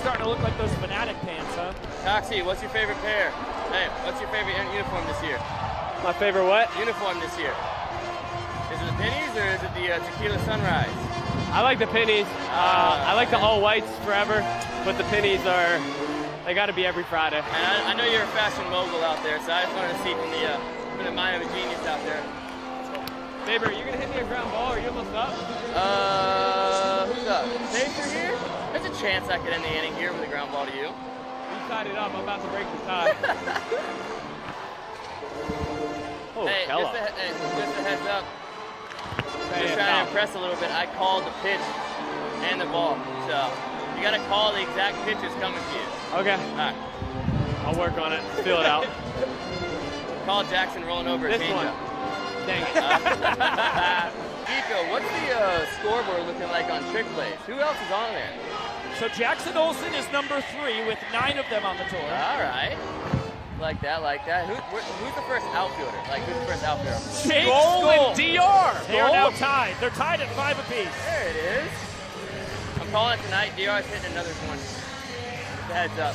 Starting to look like those Fanatic pants, huh? Coxie, what's your favorite pair? Hey, what's your favorite uniform this year? My favorite what? Uniform this year. Is it the pennies or is it the tequila sunrise? I like the pennies. I like the all whites forever, but the pennies are, they gotta be every Friday. And I know you're a fashion mogul out there, so I just wanted to see from the, I'm in the mind of a genius out there. Faber, are you gonna hit me a ground ball? Are you almost up? Who's up? Faber here? There's a chance I could end the inning here with a ground ball to you. You tied it up. I'm about to break the tie. Oh, hey, just a heads up. Just trying to impress a little bit. I called the pitch and the ball, so you gotta call the exact pitches coming to you. Okay. All right. I'll work on it. Feel it out. Call Jackson rolling over this one. Dang it. Nico, what's the scoreboard looking like on trick plays? Who else is on there? So Jackson Olsen is number 3 with 9 of them on the tour. All right. Like that, like that. Who's the first outfielder? Like, who's the first outfielder? Jake Skoll and DR. They are now tied. They're tied at 5 apiece. There it is. I'm calling it tonight. DR's hitting another one. Heads up.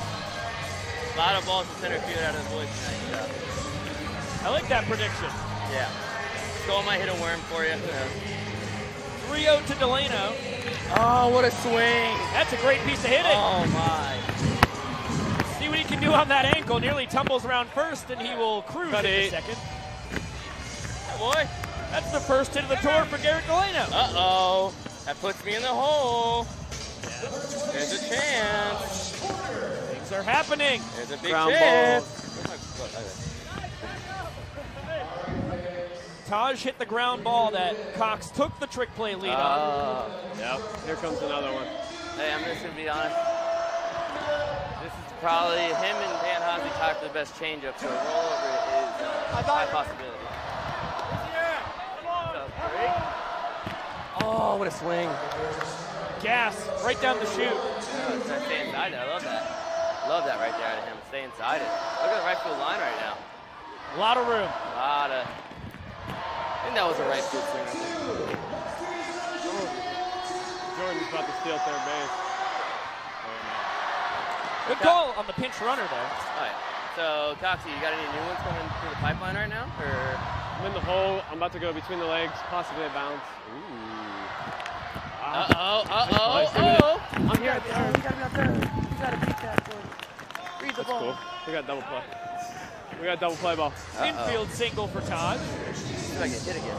A lot of balls in center field out of the boys tonight. I like that prediction. Yeah. Skull might hit a worm for you. 3-0 to Delano. Oh, what a swing. That's a great piece of hitting. Oh, my. See what he can do on that ankle. Nearly tumbles around first, and he will cruise in the second. Oh, boy. That's the first hit of the tour for Garrett Delano. Uh-oh. That puts me in the hole. Yeah. There's a chance. Things are happening. There's a big chance. Taj hit the ground ball that Cox took the trick play lead on. Yep, here comes another one. Hey, I'm just going to be honest. This is probably him and Dan Hosey tied for the best changeup, so a rollover is a high possibility. Oh, what a swing. Gas, right down the chute. Yeah, stay inside it, I love that. Love that right there out of him, stay inside it. Look at the right field line right now. A lot of room. A lot of. I think that was a right field swing. Jordan's about to steal third base. Good goal on the pinch runner there. All right. So, Coxie, you got any new ones coming through the pipeline right now? Or? I'm in the hole. I'm about to go between the legs, possibly a bounce. Ooh. Uh-oh, uh-oh. I'm here at third. You got to be on third. You got to beat that for read the ball. That's cool. We got double play. We got double play ball. Infield single for Todd. See if I can hit again.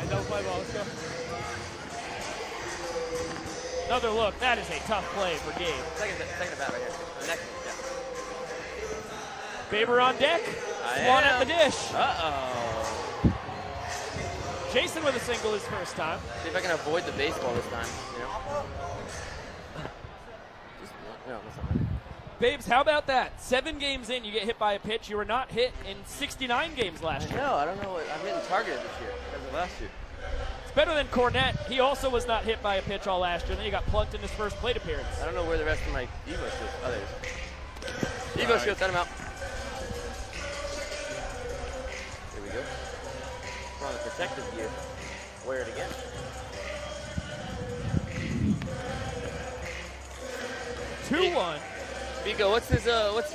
And double play ball, let's go. Another look, that is a tough play for Gabe. Second bat right here. The next one, yeah. Baber on deck. Swan at the dish. Uh-oh. Jason with a single his first time. See if I can avoid the baseball this time, you know? Just, no, that's not right. Babes, how about that? 7 games in, you get hit by a pitch. You were not hit in 69 games last year. No, I don't know. I'm hitting targeted this year as of last year. It's better than Cornette. He also was not hit by a pitch all last year. Then he got plugged in his first plate appearance. I don't know where the rest of my Evo shields. Oh, there it is. Evo shield, set him out. There we go. We're on the protective gear. Wear it again. Two-one. Vico, what's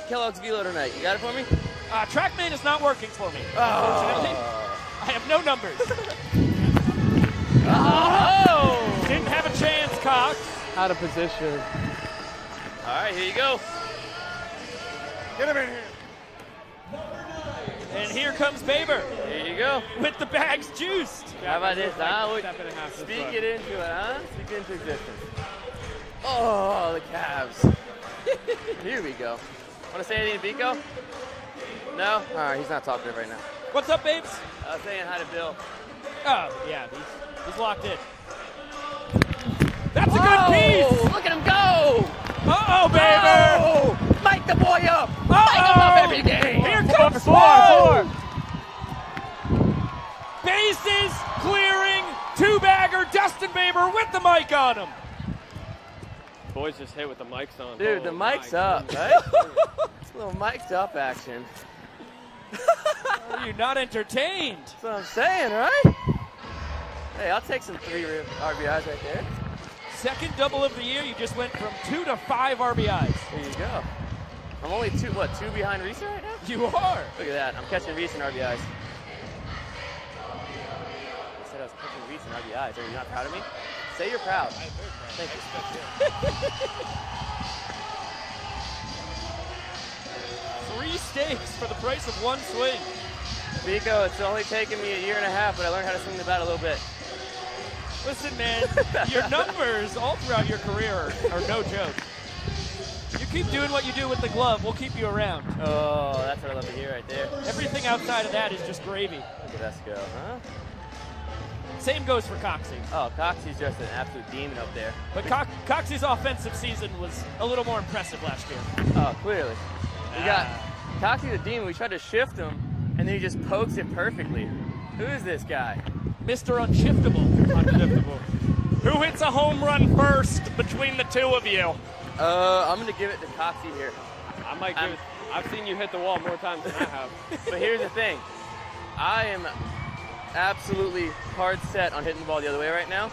Kellogg's velo tonight? You got it for me? TrackMan is not working for me, unfortunately. I have no numbers. Oh! Didn't have a chance, Cox. Out of position. All right, here you go. Get him in here. And here comes Baber. Here you go. With the bags juiced. How about this, huh? Speak it into it, huh? Speak it into existence. Oh, the Cavs. Here we go. Want to say anything to Vico? No? All right, he's not talking right now. What's up, babes? Saying hi to Bill. Oh, yeah, he's locked in. That's a good piece! Look at him go! Uh-oh, baby! Oh, Mike the boy up! Mike him up every day! Here comes four! Bases clearing, two-bagger Dustin Baber with the mic on him. Boys just hit with the mics on. Dude, the mic's up, right? It's a little mic'd up action. Are you not entertained? That's what I'm saying, right? Hey, I'll take some 3 RBIs right there. Second double of the year, you just went from 2 to 5 RBIs. There you go. I'm only two behind Reese right now? You are. Look at that, I'm catching Reese in RBIs. I said I was catching Reese in RBIs. Are you not proud of me? Say you're proud. Thank you. Three stakes for the price of one swing. Vico, it's only taken me 1.5 years, but I learned how to swing the bat a little bit. Listen, man, your numbers all throughout your career are no joke. You keep doing what you do with the glove, we'll keep you around. Oh, that's what I love to hear right there. Everything outside of that is just gravy. Look at us go, huh? Same goes for Coxey. Oh, Coxey's just an absolute demon up there. But Coxey's offensive season was a little more impressive last year. Oh, clearly. We got Coxey's a demon. We tried to shift him, and then he just pokes it perfectly. Who is this guy? Mr. Unshiftable. Unshiftable. Who hits a home run first between the two of you? I'm going to give it to Coxey here. I might give it. I've seen you hit the wall more times than I have. But here's the thing. I am absolutely hard set on hitting the ball the other way right now,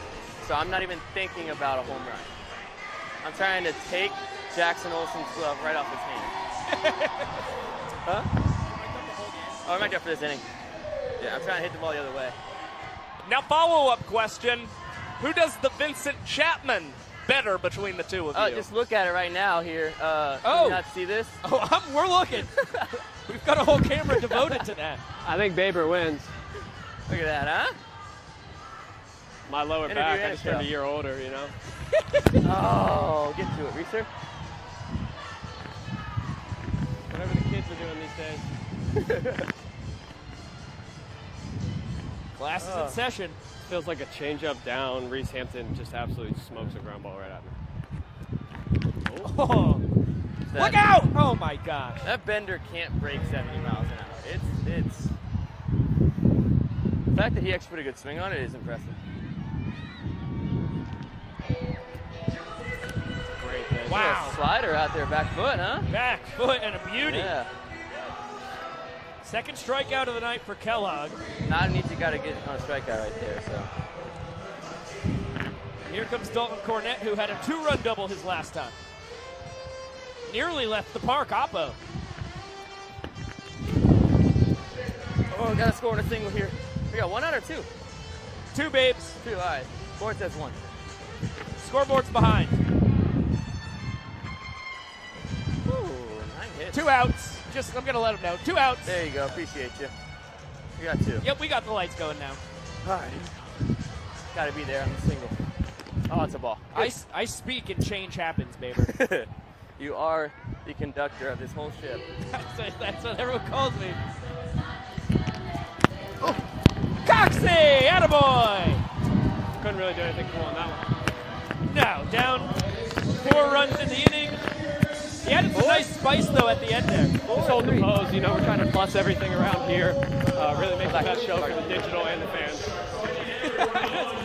so I'm not even thinking about a home run. I'm trying to take Jackson Olsen's glove right off his hand. Huh? Oh, I might go for this inning. Yeah, I'm trying to hit the ball the other way. Now, follow-up question. Who does the Vincent Chapman better between the two of you? Just look at it right now here. Oh. Do you not see this? Oh, we're looking. We've got a whole camera devoted to that. I think Baber wins. Look at that, huh? My lower back, I just turned a year older, you know? Oh, get to it, Reeser. Whatever the kids are doing these days. Class is in session. Feels like a change-up down. Reese Hampton just absolutely smokes a ground ball right at me. Oh. Look out! Oh, my gosh. That bender can't break 70 miles an hour. It's... The fact that he actually put a good swing on it is impressive. Great play. Wow. Slider out there, back foot, huh? Back foot and a beauty. Yeah. Second strikeout of the night for Kellogg. Not an easy guy to get on a strikeout right there, so. And here comes Dalton Cornette, who had a 2-run double his last time. Nearly left the park, Oppo. Oh, we got to score on a single here. We got 1 out or 2? 2, babes. 2, all right. Board says 1. Scoreboard's behind. Ooh, 9 hits. 2 outs. Just, I'm going to let him know. 2 outs. There you go. Appreciate you. We got 2. Yep, we got the lights going now. All right. Got to be there on the single. Oh, it's a ball. I speak and change happens, Baber. You are the conductor of this whole ship. That's what everyone calls me. Oh. Coxie! Attaboy! Couldn't really do anything cool on that one. Now, down 4 runs in the inning. He added some nice spice, though, at the end there. Just hold the pose, you know, we're trying to plus everything around here. Really make the best show for the digital and the fans.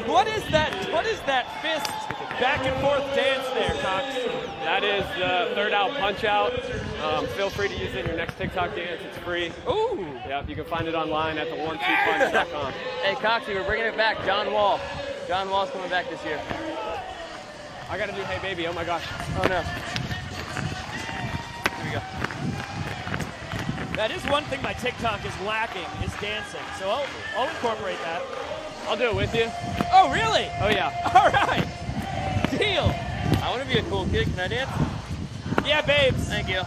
What is that? What is that fist back and forth dance there, Cox? That is the third out punch out. Feel free to use it in your next TikTok dance. It's free. Ooh. Yep, you can find it online at the1-2punch.com. Hey, Coxie, we're bringing it back. John Wall. John Wall's coming back this year. I gotta do Hey Baby. Oh my gosh. Oh no. Here we go. That is one thing my TikTok is lacking, is dancing. So I'll incorporate that. I'll do it with you. Oh, really? Oh, yeah. All right. Deal. I want to be a cool kid. Can I dance? Yeah, babes. Thank you.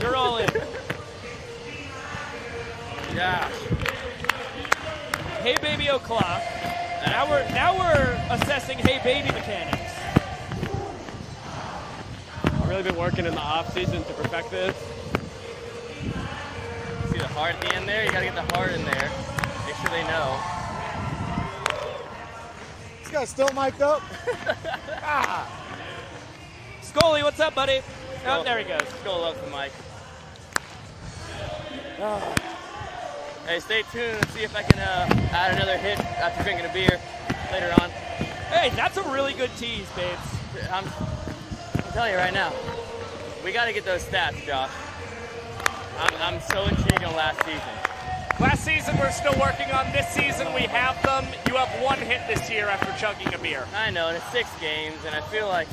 You're all in. Yeah. Hey, baby o'clock. Now we're assessing Hey Baby mechanics. I've really been working in the off season to perfect this. See the heart at the end there? You got to get the heart in there. Make sure they know. This guy's still mic'd up. Ah. Scully, what's up, buddy? Oh, there he goes. Scully loves the mic. Oh. Hey, stay tuned and see if I can add another hit after drinking a beer later on. Hey, that's a really good tease, babes. I'm telling you right now, we got to get those stats, Josh. I'm so intrigued on last season. Last season, we're still working on. This season, we have them. You have 1 hit this year after chugging a beer. I know, and it's 6 games, and I feel like,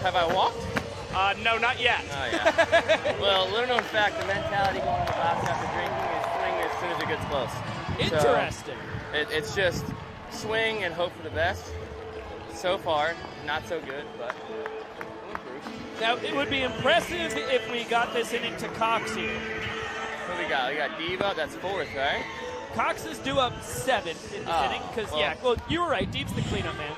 have I walked? No, not yet. Oh, yeah. Well, little known fact, the mentality going on the glass after drinking is swing as soon as it gets close. Interesting. So, it's just swing and hope for the best. So far, not so good, but we'll improve. Now, it would be impressive if we got this inning to Cox here. What we got? We got Dave up. That's 4th, right? Cox is due up 7th in the inning because, well, you were right. Deep's the cleanup man.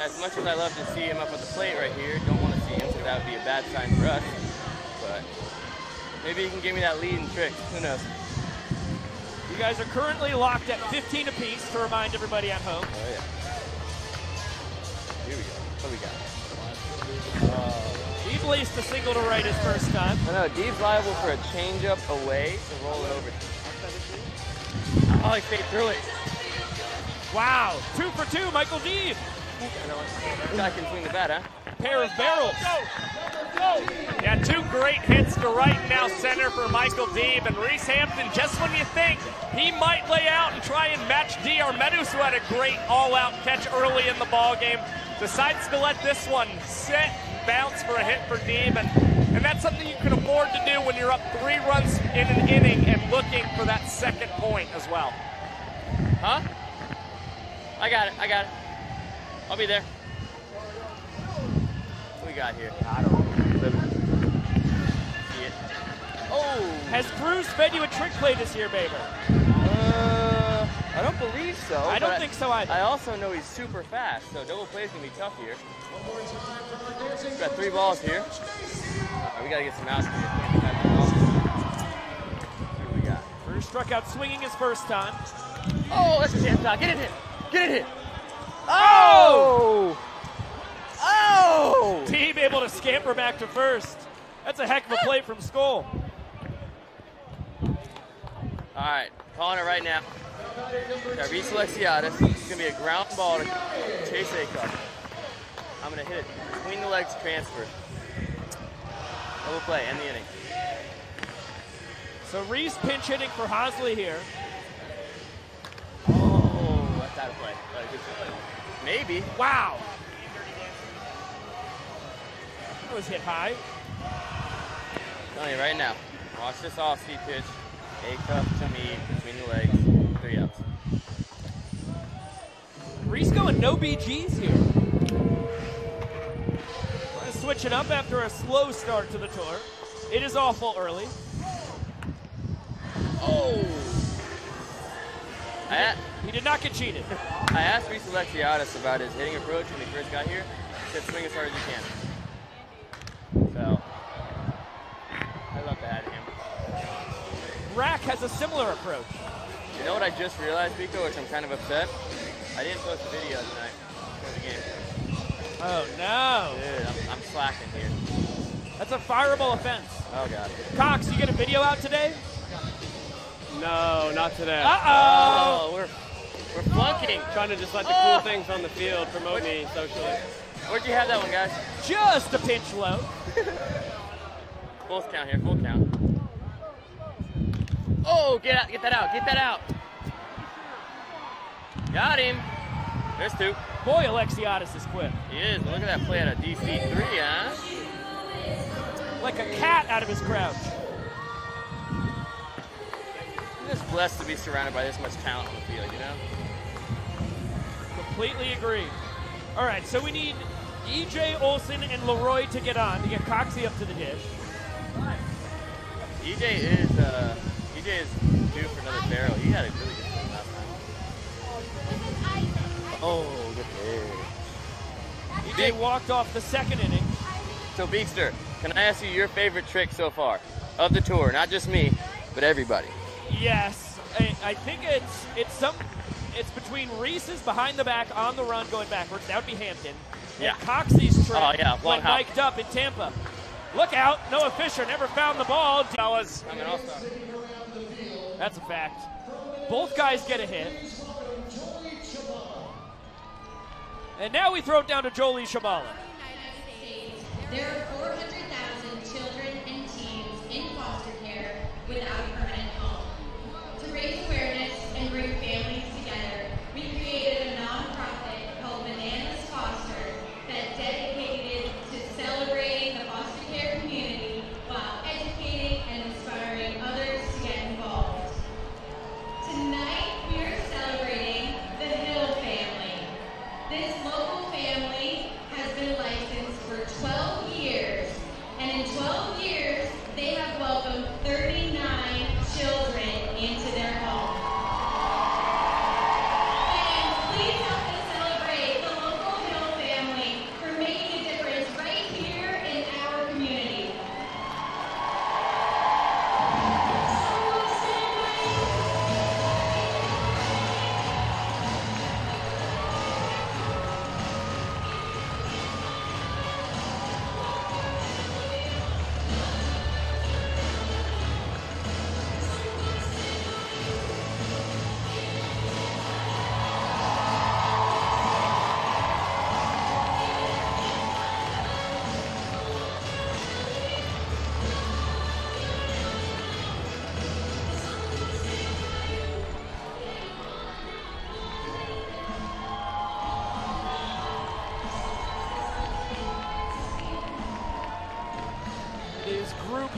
As much as I love to see him up at the plate right here, don't want to see him, so that would be a bad sign for us. But maybe he can give me that lead and trick. Who knows? You guys are currently locked at 15 apiece to remind everybody at home. Oh, yeah. Here we go. What do we got? Dave laced a single to right his first time. I know, Deve's liable for a changeup away to roll it over. Oh, he stayed through it. Wow, 2 for 2, Michael Deve. Guy can swing the bat, huh? Pair of barrels. Go. Yeah, 2 great hits to right now center for Michael Deve. And Reese Hampton, just when you think he might lay out and try and match D'Armedo's, who had a great all-out catch early in the ballgame, decides to let this one sit. Bounce for a hit for Deve, and that's something you can afford to do when you're up 3 runs in an inning and looking for that 2nd point as well. Huh? I got it. I'll be there. What do we got here? I don't know. Oh! Has Bruce fed you a trick play this year, Baber? I don't believe so. I don't think so either. I also know he's super fast, so double plays can be tough here. We've got 3 balls here. Right, we got to get some outs here. What do we got? Bruce struck out swinging his first time. Oh, that's a chance out. Get it hit. Get it hit. Oh! Oh! Team able to scamper back to first. That's a heck of a play from Skoll. All right, calling it right now. Tyrese Alexiadis. It's going to be a ground ball to Chase Acuff. I'm going to hit it between the legs, transfer. Double play, end the inning. So Reese pinch hitting for Hosley here. Oh, that's out of play. Good play. Maybe. Wow. That was hit high. I'm telling you right now, watch this off-speed pitch. Acuff to me between the legs. Reese going no BGs here. Let's switch it up after a slow start to the tour. It is awful early. Oh! He did not get cheated. I asked Reese Alexiadis about his hitting approach when he first got here. He said swing as hard as you can. So, I love to add him. Rack has a similar approach. You know what I just realized, Biko, which I'm kind of upset? I didn't post a video tonight for the game. Oh, no. Dude, I'm slacking here. That's a fireable offense. Oh, God. Cox, you get a video out today? No, not today. Uh-oh. Oh, we're flunking. Trying to just let the cool things on the field promote me socially. Where'd you have that one, guys? Just a pinch low. Full count here, full count. Oh, get out, get that out, get that out. Got him. There's two. Boy, Alexiadis is quick. He is. Look at that play out of DC3, huh? Like a cat out of his crouch. I'm just blessed to be surrounded by this much talent on the field, you know? Completely agree. All right, so we need EJ Olsen and Leroy to get on, to get Coxie up to the dish. EJ is due for another barrel. He had a really good time last time. Oh, good play. EJ walked off the second inning. So, Beekster, can I ask you your favorite trick so far of the tour? Not just me, but everybody. Yes. I think it's something. It's between Reese's behind the back on the run going backwards. That would be Hampton. Yeah. And Coxie's trick when miked up in Tampa. Look out. Noah Fisher never found the ball. Dallas. That's a fact. Both guys get a hit. And now we throw it down to Jolie Shabala. There are 400,000 children and teens in foster care without a permanent home. To raise awareness and bring families together, we created a nonprofit called Bananas Foster that's dedicated to celebrating the foster care community while educating and inspiring others to get involved. Tonight, we are celebrating the Hill family. This local family has been licensed for 12 years, and in 12 years, they have welcomed 39 children into their home.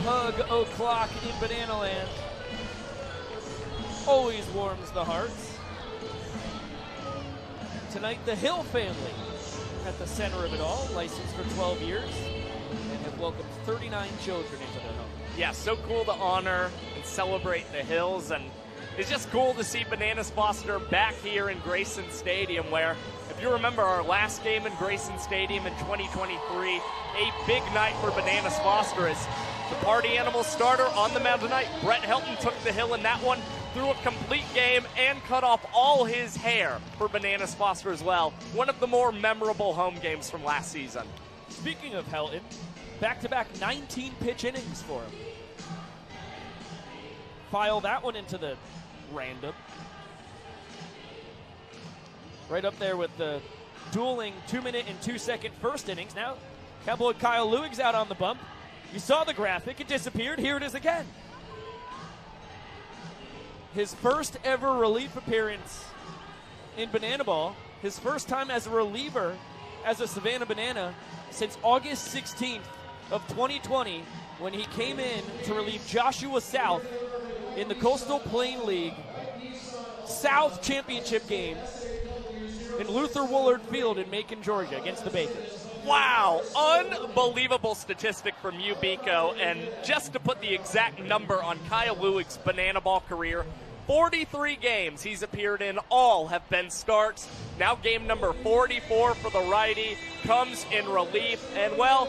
Hug o'clock in Banana Land always warms the hearts. Tonight, the Hill family at the center of it all, licensed for 12 years, and have welcomed 39 children into their home. Yeah, so cool to honor and celebrate the Hills, and it's just cool to see Bananas Foster back here in Grayson Stadium, where, if you remember our last game in Grayson Stadium in 2023, a big night for Bananas Foster is. The Party Animals starter on the mound tonight. Brett Helton took the hill in that one, threw a complete game, and cut off all his hair for Bananas Foster as well. One of the more memorable home games from last season. Speaking of Helton, back-to-back 19-pitch innings for him. File that one into the random. Right up there with the dueling 2-minute and 2-second first innings. Now, Cowboy Kyle Lewig's out on the bump. You saw the graphic, it disappeared, here it is again. His first ever relief appearance in Banana Ball, his first time as a reliever as a Savannah Banana since August 16th of 2020 when he came in to relieve Joshua South in the Coastal Plain League South Championship game in Luther Woolard Field in Macon, Georgia against the Bakers. Wow, unbelievable statistic from you, Biko. And just to put the exact number on Kyle Lewig's Banana Ball career, 43 games he's appeared in, all have been starts. Now game number 44 for the righty, comes in relief. And, well,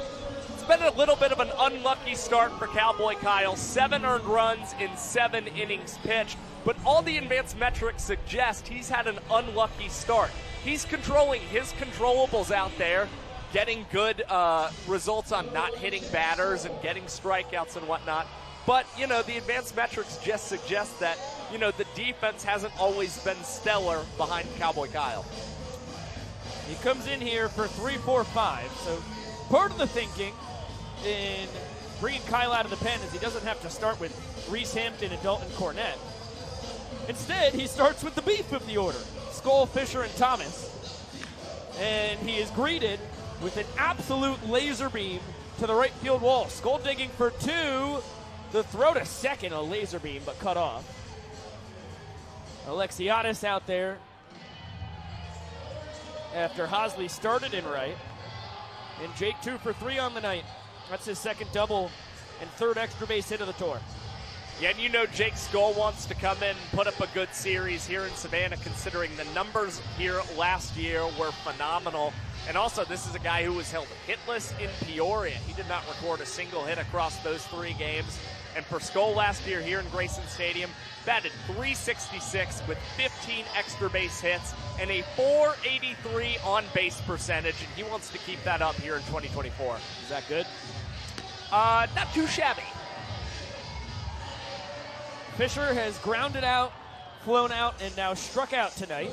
it's been a little bit of an unlucky start for Cowboy Kyle. 7 earned runs in 7 innings pitched, but all the advanced metrics suggest he's had an unlucky start. He's controlling his controllables out there, getting good results on not hitting batters and getting strikeouts and whatnot. But, you know, the advanced metrics just suggest that, you know, the defense hasn't always been stellar behind Cowboy Kyle. He comes in here for 3-4-5, so part of the thinking in bringing Kyle out of the pen is he doesn't have to start with Reese Hampton and Dalton Cornett. Instead, he starts with the beef of the order, Skull, Fisher, and Thomas. And he is greeted with an absolute laser beam to the right field wall. Skull digging for 2. The throw to second, a laser beam, but cut off. Alexiadis out there after Hosley started in right. And Jake 2 for 3 on the night. That's his second double and third extra base hit of the tour. Yeah, and you know Jake Skull wants to come in and put up a good series here in Savannah, considering the numbers here last year were phenomenal. And also, this is a guy who was held hitless in Peoria. He did not record a single hit across those 3 games. And for Skull last year here in Grayson Stadium, batted .366 with 15 extra base hits and a .483 on base percentage. And he wants to keep that up here in 2024. Is that good? Not too shabby. Fisher has grounded out, flown out, and now struck out tonight.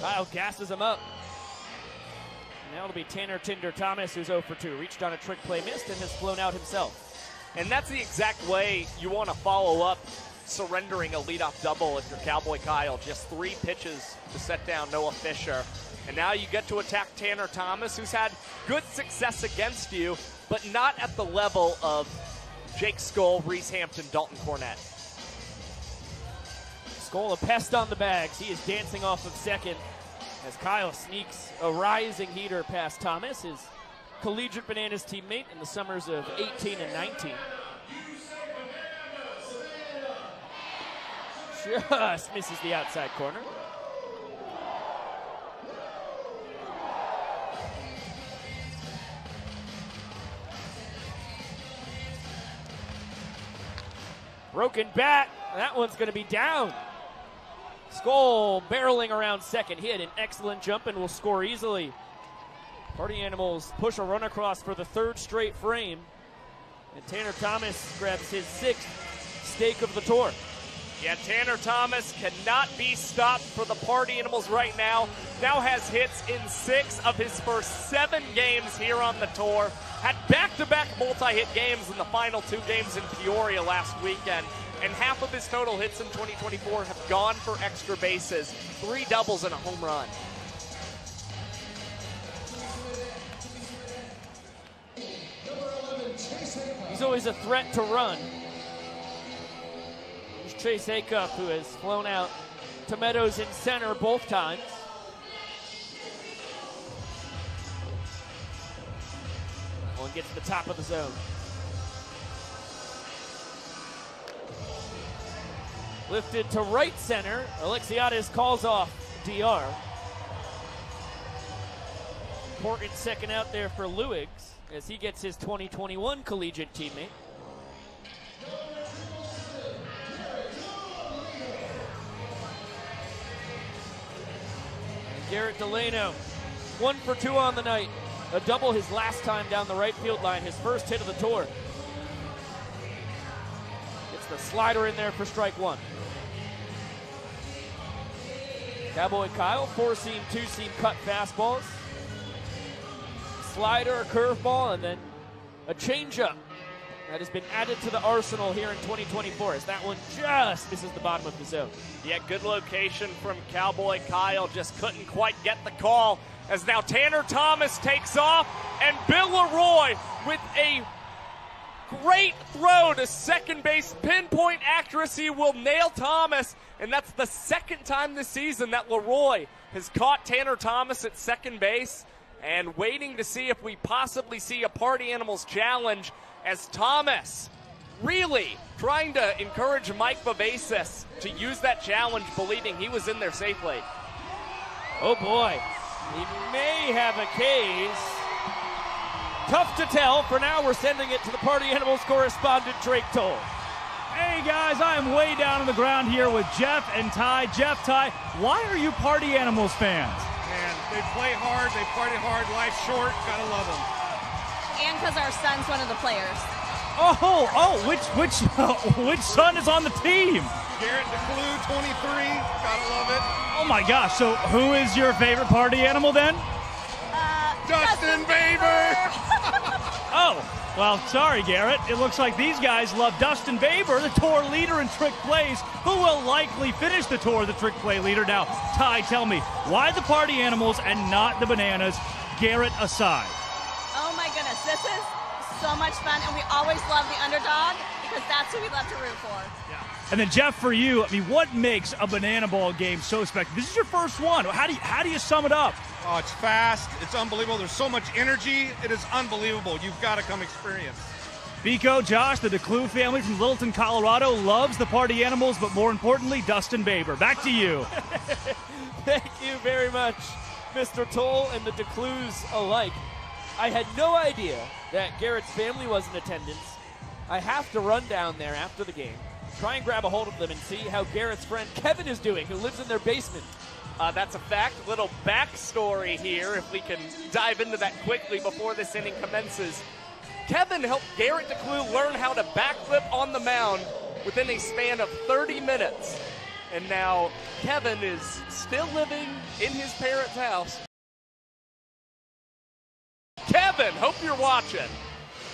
Kyle gasses him up. Now it'll be Tanner Tinder Thomas, who's 0 for 2. Reached on a trick play, missed, and has flown out himself. And that's the exact way you want to follow up surrendering a leadoff double if you're Cowboy Kyle. Just 3 pitches to set down Noah Fisher. And now you get to attack Tanner Thomas, who's had good success against you, but not at the level of Jake Skull, Reese Hampton, Dalton Cornett. Skull a pest on the bags. He is dancing off of second as Kyle sneaks a rising heater past Thomas, his collegiate Bananas teammate in the summers of 18 and 19. Just misses the outside corner. Broken bat, that one's gonna be down. Skull barreling around second. He had an excellent jump and will score easily. Party Animals push a run across for the 3rd straight frame. And Tanner Thomas grabs his 6th stake of the tour. Yeah, Tanner Thomas cannot be stopped for the Party Animals right now. Now has hits in 6 of his first 7 games here on the tour. Had back-to-back multi-hit games in the final 2 games in Peoria last weekend. And half of his total hits in 2024 have gone for extra bases. 3 doubles and a home run. He's always a threat to run. Chase Acuff, who has flown out to Meadows in center both times. One gets to the top of the zone. Lifted to right center. Alexiadis calls off DR. Important second out there for Lewis as he gets his 2021 collegiate teammate. Garrett Delano, 1 for 2 on the night. A double his last time down the right field line, his first hit of the tour. Gets the slider in there for strike 1. Cowboy Kyle, 4-seam, 2-seam cut fastballs. Slider, a curveball, and then a changeup that has been added to the arsenal here in 2024 as that one just misses the bottom of the zone. Yeah, good location from Cowboy Kyle. Just couldn't quite get the call as now Tanner Thomas takes off and Bill Leroy with a great throw to second base. Pinpoint accuracy will nail Thomas, and that's the 2nd time this season that Leroy has caught Tanner Thomas at second base. And waiting to see if we possibly see a Party Animals challenge as Thomas really trying to encourage Mike Babasis to use that challenge, believing he was in there safely. Oh boy, he may have a case. Tough to tell. For now, we're sending it to the Party Animals correspondent, Drake Toll. Hey, guys, I am way down on the ground here with Jeff and Ty. Jeff, Ty, why are you Party Animals fans? Man, they play hard, they party hard, life's short, gotta love them. And because our son's one of the players. Which son is on the team? Garrett DeClue, 23, gotta love it. Oh, my gosh, so who is your favorite Party Animal then? Justin Bieber! Oh, well, sorry, Garrett. It looks like these guys love Justin Bieber, the tour leader in trick plays, who will likely finish the tour the trick play leader. Now, Ty, tell me, why the Party Animals and not the Bananas, Garrett aside? Oh, my goodness, this is so much fun, and we always love the underdog because that's who we love to root for. Yeah. And then, Jeff, for you, I mean, what makes a Banana Ball game so special? This is your first one. How do you sum it up? Oh, it's fast. It's unbelievable. There's so much energy. It is unbelievable. You've got to come experience. Biko, Josh, the DeClue family from Littleton, Colorado, loves the Party Animals, but more importantly, Justin Bieber. Back to you. Thank you very much, Mr. Toll and the DeClues alike. I had no idea that Garrett's family was in attendance. I have to run down there after the game, try and grab a hold of them and see how Garrett's friend Kevin is doing, who lives in their basement. That's a fact. Little backstory here, if we can dive into that quickly before this inning commences. Kevin helped Garrett DeClue learn how to backflip on the mound within a span of 30 minutes. And now Kevin is still living in his parents' house. Kevin, hope you're watching.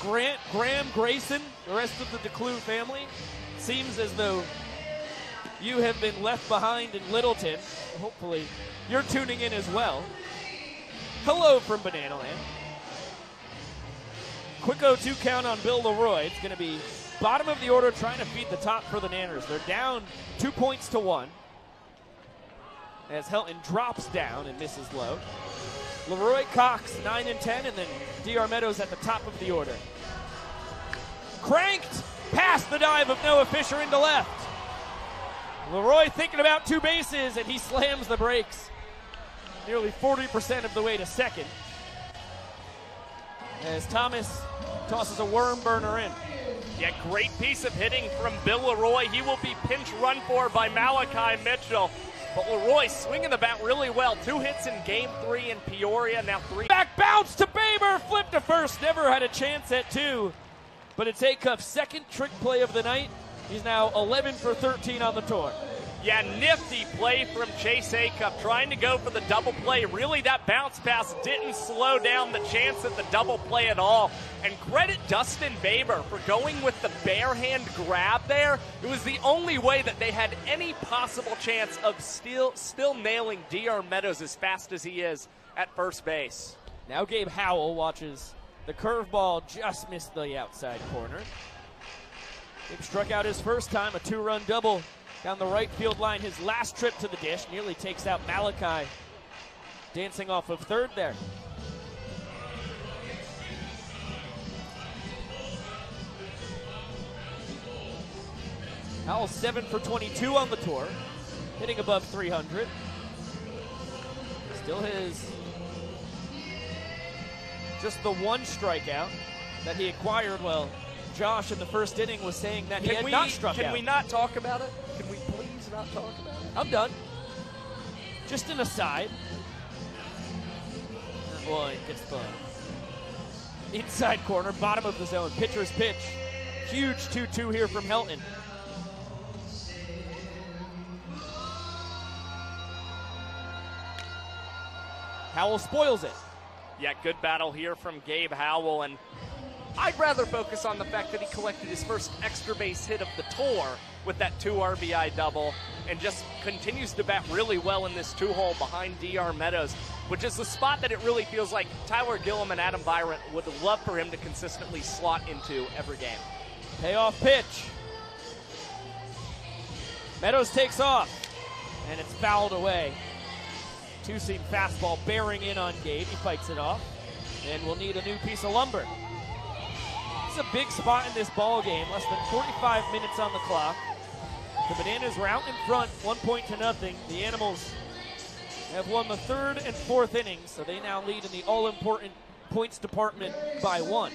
Grant, Graham, Grayson, the rest of the DeClue family, seems as though you have been left behind in Littleton. Hopefully you're tuning in as well. Hello from Banana Land. Quick 0-2 count on Bill Leroy. It's going to be bottom of the order trying to feed the top for the Nanners. They're down 2 points to 1. As Helton drops down and misses low. Leroy, Cox, 9 and 10, and then DR Meadows at the top of the order. Cranked past the dive of Noah Fisher into left. Leroy thinking about two bases, and he slams the brakes. Nearly 40% of the way to second. As Thomas tosses a worm burner in. Yeah, great piece of hitting from Bill Leroy. He will be pinch run for by Malachi Mitchell. But Leroy swinging the bat really well. 2 hits in game 3 in Peoria, now 3. Back bounce to Bieber, flip to first. Never had a chance at 2. But it's Acuff's second trick play of the night. He's now 11 for 13 on the tour. Yeah, nifty play from Chase Acuff, trying to go for the double play. Really, that bounce pass didn't slow down the chance at the double play at all. And credit Justin Bieber for going with the bare hand grab there. It was the only way that they had any possible chance of still nailing DR Meadows as fast as he is at first base. Now Gabe Howell watches the curveball just miss the outside corner. Gabe struck out his first time, a 2-run double down the right field line. His last trip to the dish nearly takes out Malachi, dancing off of third there. Howell 7 for 22 on the tour, hitting above 300. Still his, just the one strikeout that he acquired. Well, Josh in the first inning was saying that he had not struck out. Can we not talk about it? Can we please not talk about it? I'm done. Just an aside. Boy, it gets fun. Inside corner, bottom of the zone, pitcher's pitch. Huge 2-2 here from Helton. Howell spoils it. Yeah, good battle here from Gabe Howell, and I'd rather focus on the fact that he collected his first extra base hit of the tour with that 2 RBI double and just continues to bat really well in this 2-hole behind DR Meadows, which is the spot that it really feels like Tyler Gillum and Adam Byron would love for him to consistently slot into every game. Payoff pitch. Meadows takes off, and it's fouled away. Two-seam fastball bearing in on Gabe. He fights it off, and will need a new piece of lumber. A big spot in this ball game. Less than 45 minutes on the clock. The Bananas are out in front, 1 point to nothing. The Animals have won the 3rd and 4th innings, so they now lead in the all-important points department by one.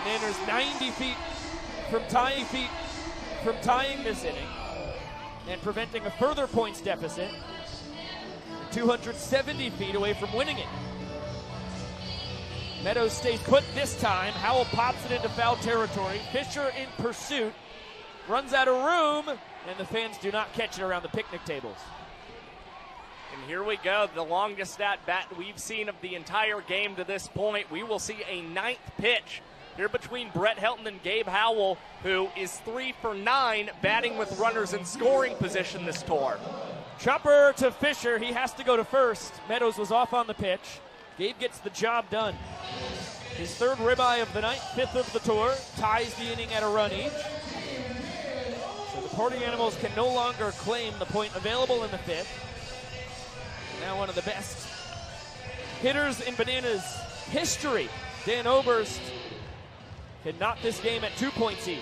Bananas 90 feet from tying this inning and preventing a further points deficit, 270 feet away from winning it. Meadows stays put this time. Howell pops it into foul territory. Fisher in pursuit, runs out of room, and the fans do not catch it around the picnic tables. And here we go, the longest at-bat we've seen of the entire game to this point. We will see a ninth pitch here between Brett Helton and Gabe Howell, who is 3 for 9, batting with runners in scoring position this tour. Chopper to Fisher, he has to go to first. Meadows was off on the pitch. Gabe gets the job done. His third ribeye of the night, fifth of the tour, ties the inning at a run each. So the Party Animals can no longer claim the point available in the fifth. Now one of the best hitters in Bananas history, Dan Oberst, can knock this game at 2 points each.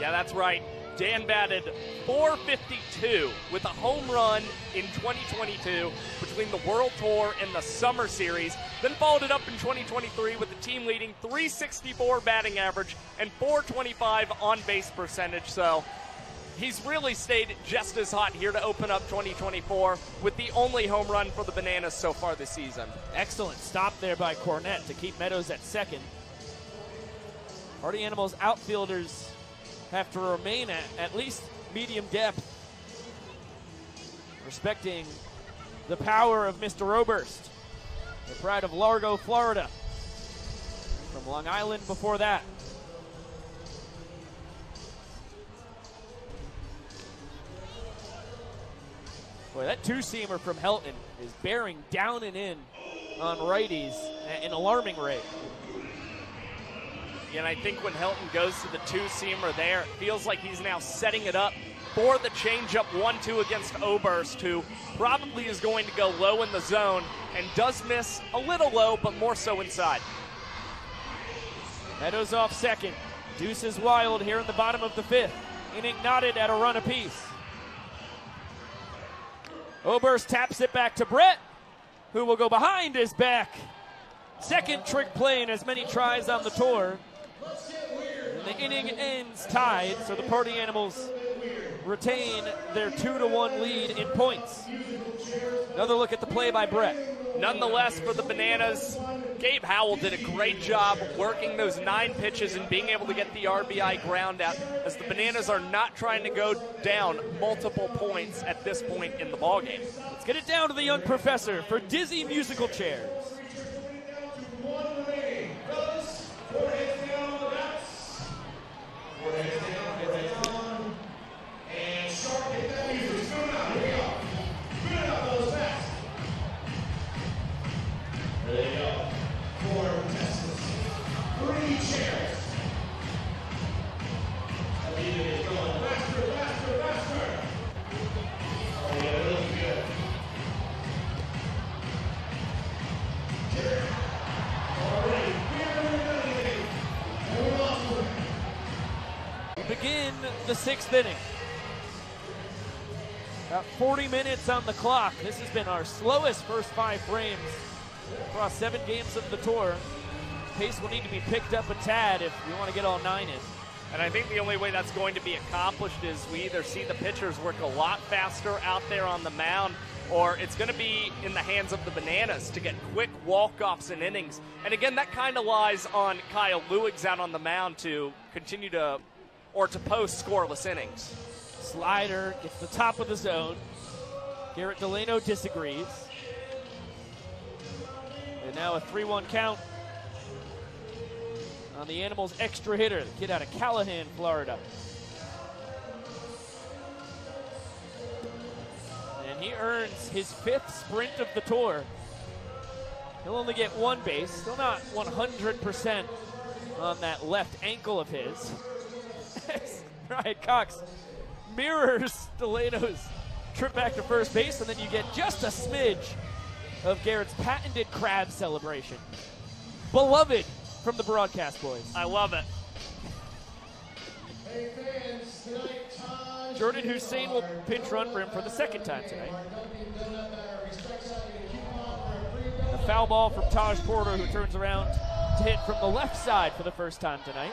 Yeah, that's right. Dan batted .452 with a home run in 2022 between the World Tour and the Summer Series, then followed it up in 2023 with the team-leading .364 batting average and .425 on-base percentage. So he's really stayed just as hot here to open up 2024 with the only home run for the Bananas so far this season. Excellent stop there by Cornett to keep Meadows at second. Party Animals outfielders have to remain at least medium depth, respecting the power of Mr. Oberst, the pride of Largo, Florida, from Long Island before that. Boy, that two-seamer from Helton is bearing down and in on righties at an alarming rate. And I think when Helton goes to the two-seamer there, it feels like he's now setting it up for the changeup 1-2 against Oberst, who probably is going to go low in the zone and does miss a little low, but more so inside. Meadows off second. Deuces wild here in the bottom of the fifth. Inning knotted at a run apiece. Oberst taps it back to Brett, who will go behind his back. Second trick play in as many tries on the tour. And the inning ends tied, so the Party Animals retain their 2-1 lead in points. Another look at the play by Brett. Nonetheless, for the Bananas, Gabe Howell did a great job working those 9 pitches and being able to get the RBI ground out, as the Bananas are not trying to go down multiple points at this point in the ballgame. Let's get it down to the young professor for Dizzy Musical Chairs. Begin the sixth inning. About 40 minutes on the clock. This has been our slowest first 5 frames across 7 games of the tour. Pace will need to be picked up a tad if we want to get all 9 in. And I think the only way that's going to be accomplished is we either see the pitchers work a lot faster out there on the mound, or it's going to be in the hands of the Bananas to get quick walk-offs in innings. And again, that kind of lies on Kyle Lewig's out on the mound to continue to post scoreless innings. Slider gets the top of the zone. Garrett Delano disagrees. And now a 3-1 count on the Animals' extra hitter, the kid out of Callahan, Florida. And he earns his 5th sprint of the tour. He'll only get 1 base, still not 100% on that left ankle of his. Right, Cox mirrors Delano's trip back to first base, and then you get just a smidge of Garrett's patented crab celebration. Beloved from the broadcast boys. I love it. Jordan Hussein will pinch run for him for the 2nd time tonight. The foul ball from Taj Porter, who turns around to hit from the left side for the first time tonight.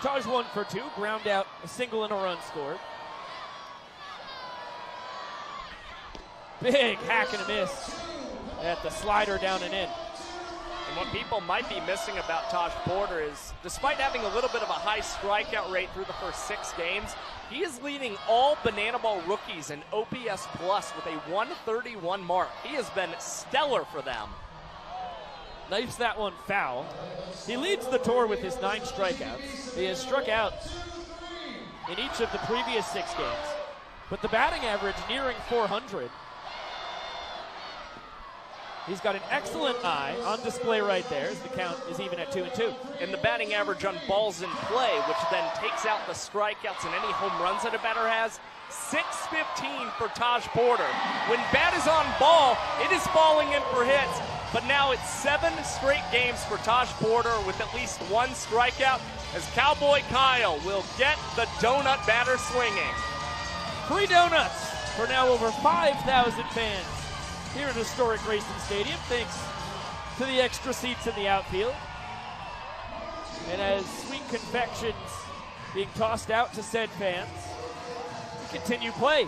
Taj 1 for 2, ground out, a single and a run scored. Big hack and a miss at the slider down and in. And what people might be missing about Taj Porter is, despite having a little bit of a high strikeout rate through the first 6 games, he is leading all Banana Ball rookies in OPS plus with a 131 mark. He has been stellar for them. Knifes that one foul. He leads the tour with his 9 strikeouts. He has struck out in each of the previous 6 games. But the batting average nearing 400. He's got an excellent eye on display right there, as the count is even at 2-2. And the batting average on balls in play, which then takes out the strikeouts and any home runs that a batter has, 6.15 for Taj Porter. When bat is on ball, it is falling in for hits, but now it's 7 straight games for Taj Porter with at least 1 strikeout, as Cowboy Kyle will get the donut batter swinging. 3 donuts for now over 5,000 fans here in historic Grayson Stadium, thanks to the extra seats in the outfield. And as sweet confections being tossed out to said fans, continue play.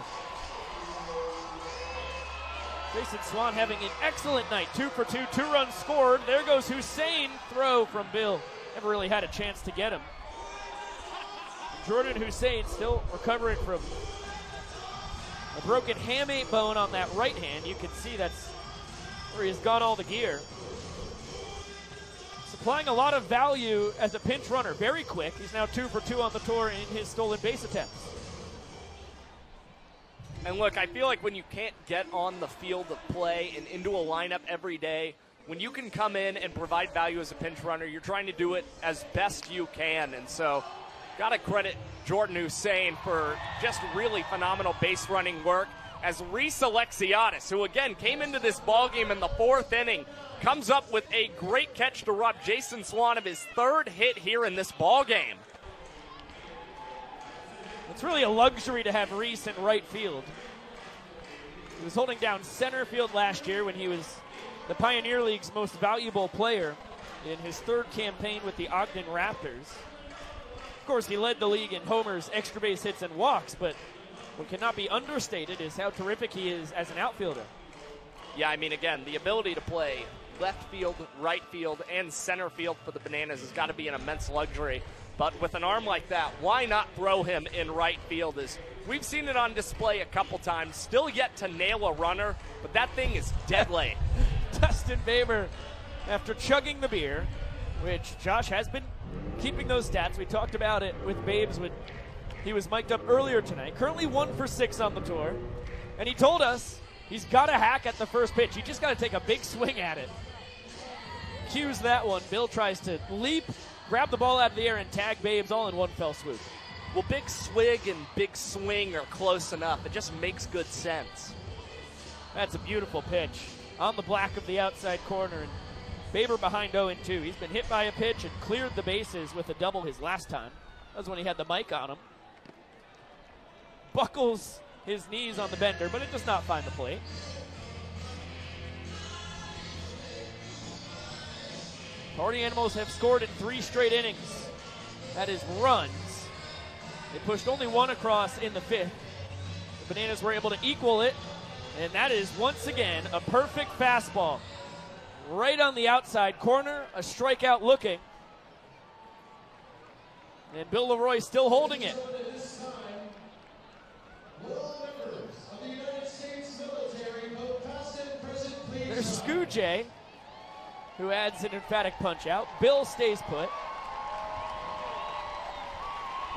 Jason Swan having an excellent night, 2 for 2, 2 runs scored. There goes Hussein, throw from Bill. Never really had a chance to get him. Jordan Hussein still recovering from a broken hamate bone on that right hand. You can see that's where he's got all the gear. Supplying a lot of value as a pinch runner. Very quick. He's now 2 for 2 on the tour in his stolen base attempts. And look, I feel like when you can't get on the field of play and into a lineup every day, when you can come in and provide value as a pinch runner, you're trying to do it as best you can. And so, got to credit Jordan Hussein for just really phenomenal base running work, as Reese Alexiadis, who again came into this ballgame in the 4th inning, comes up with a great catch to rob Jason Swan of his 3rd hit here in this ballgame. It's really a luxury to have Reese in right field. He was holding down center field last year when he was the Pioneer League's most valuable player in his 3rd campaign with the Ogden Raptors. Of course, he led the league in homers, extra base hits, and walks, but what cannot be understated is how terrific he is as an outfielder. Yeah, I mean, again, the ability to play left field, right field, and center field for the Bananas has got to be an immense luxury. But with an arm like that, why not throw him in right field? As we've seen it on display a couple times, still yet to nail a runner, but that thing is deadly. Dustin Baber, after chugging the beer, which Josh has been keeping those stats. We talked about it with Babes when he was mic'd up earlier tonight. Currently 1 for 6 on the tour. And he told us he's got a hack at the first pitch. He just got to take a big swing at it. Cues that one. Bill tries to leap, grab the ball out of the air, and tag Babes all in one fell swoop. Well, big swig and big swing are close enough. It just makes good sense. That's a beautiful pitch on the black of the outside corner. And Baber behind 0-2. He's been hit by a pitch and cleared the bases with a double his last time. That was when he had the mic on him. Buckles his knees on the bender, but it does not find the plate. Party Animals have scored in 3 straight innings. That is runs. They pushed only 1 across in the 5th. The Bananas were able to equal it, and that is once again a perfect fastball. Right on the outside corner, a strikeout looking. And Bill Leroy still holding it. There's Scoojay, who adds an emphatic punch out. Bill stays put.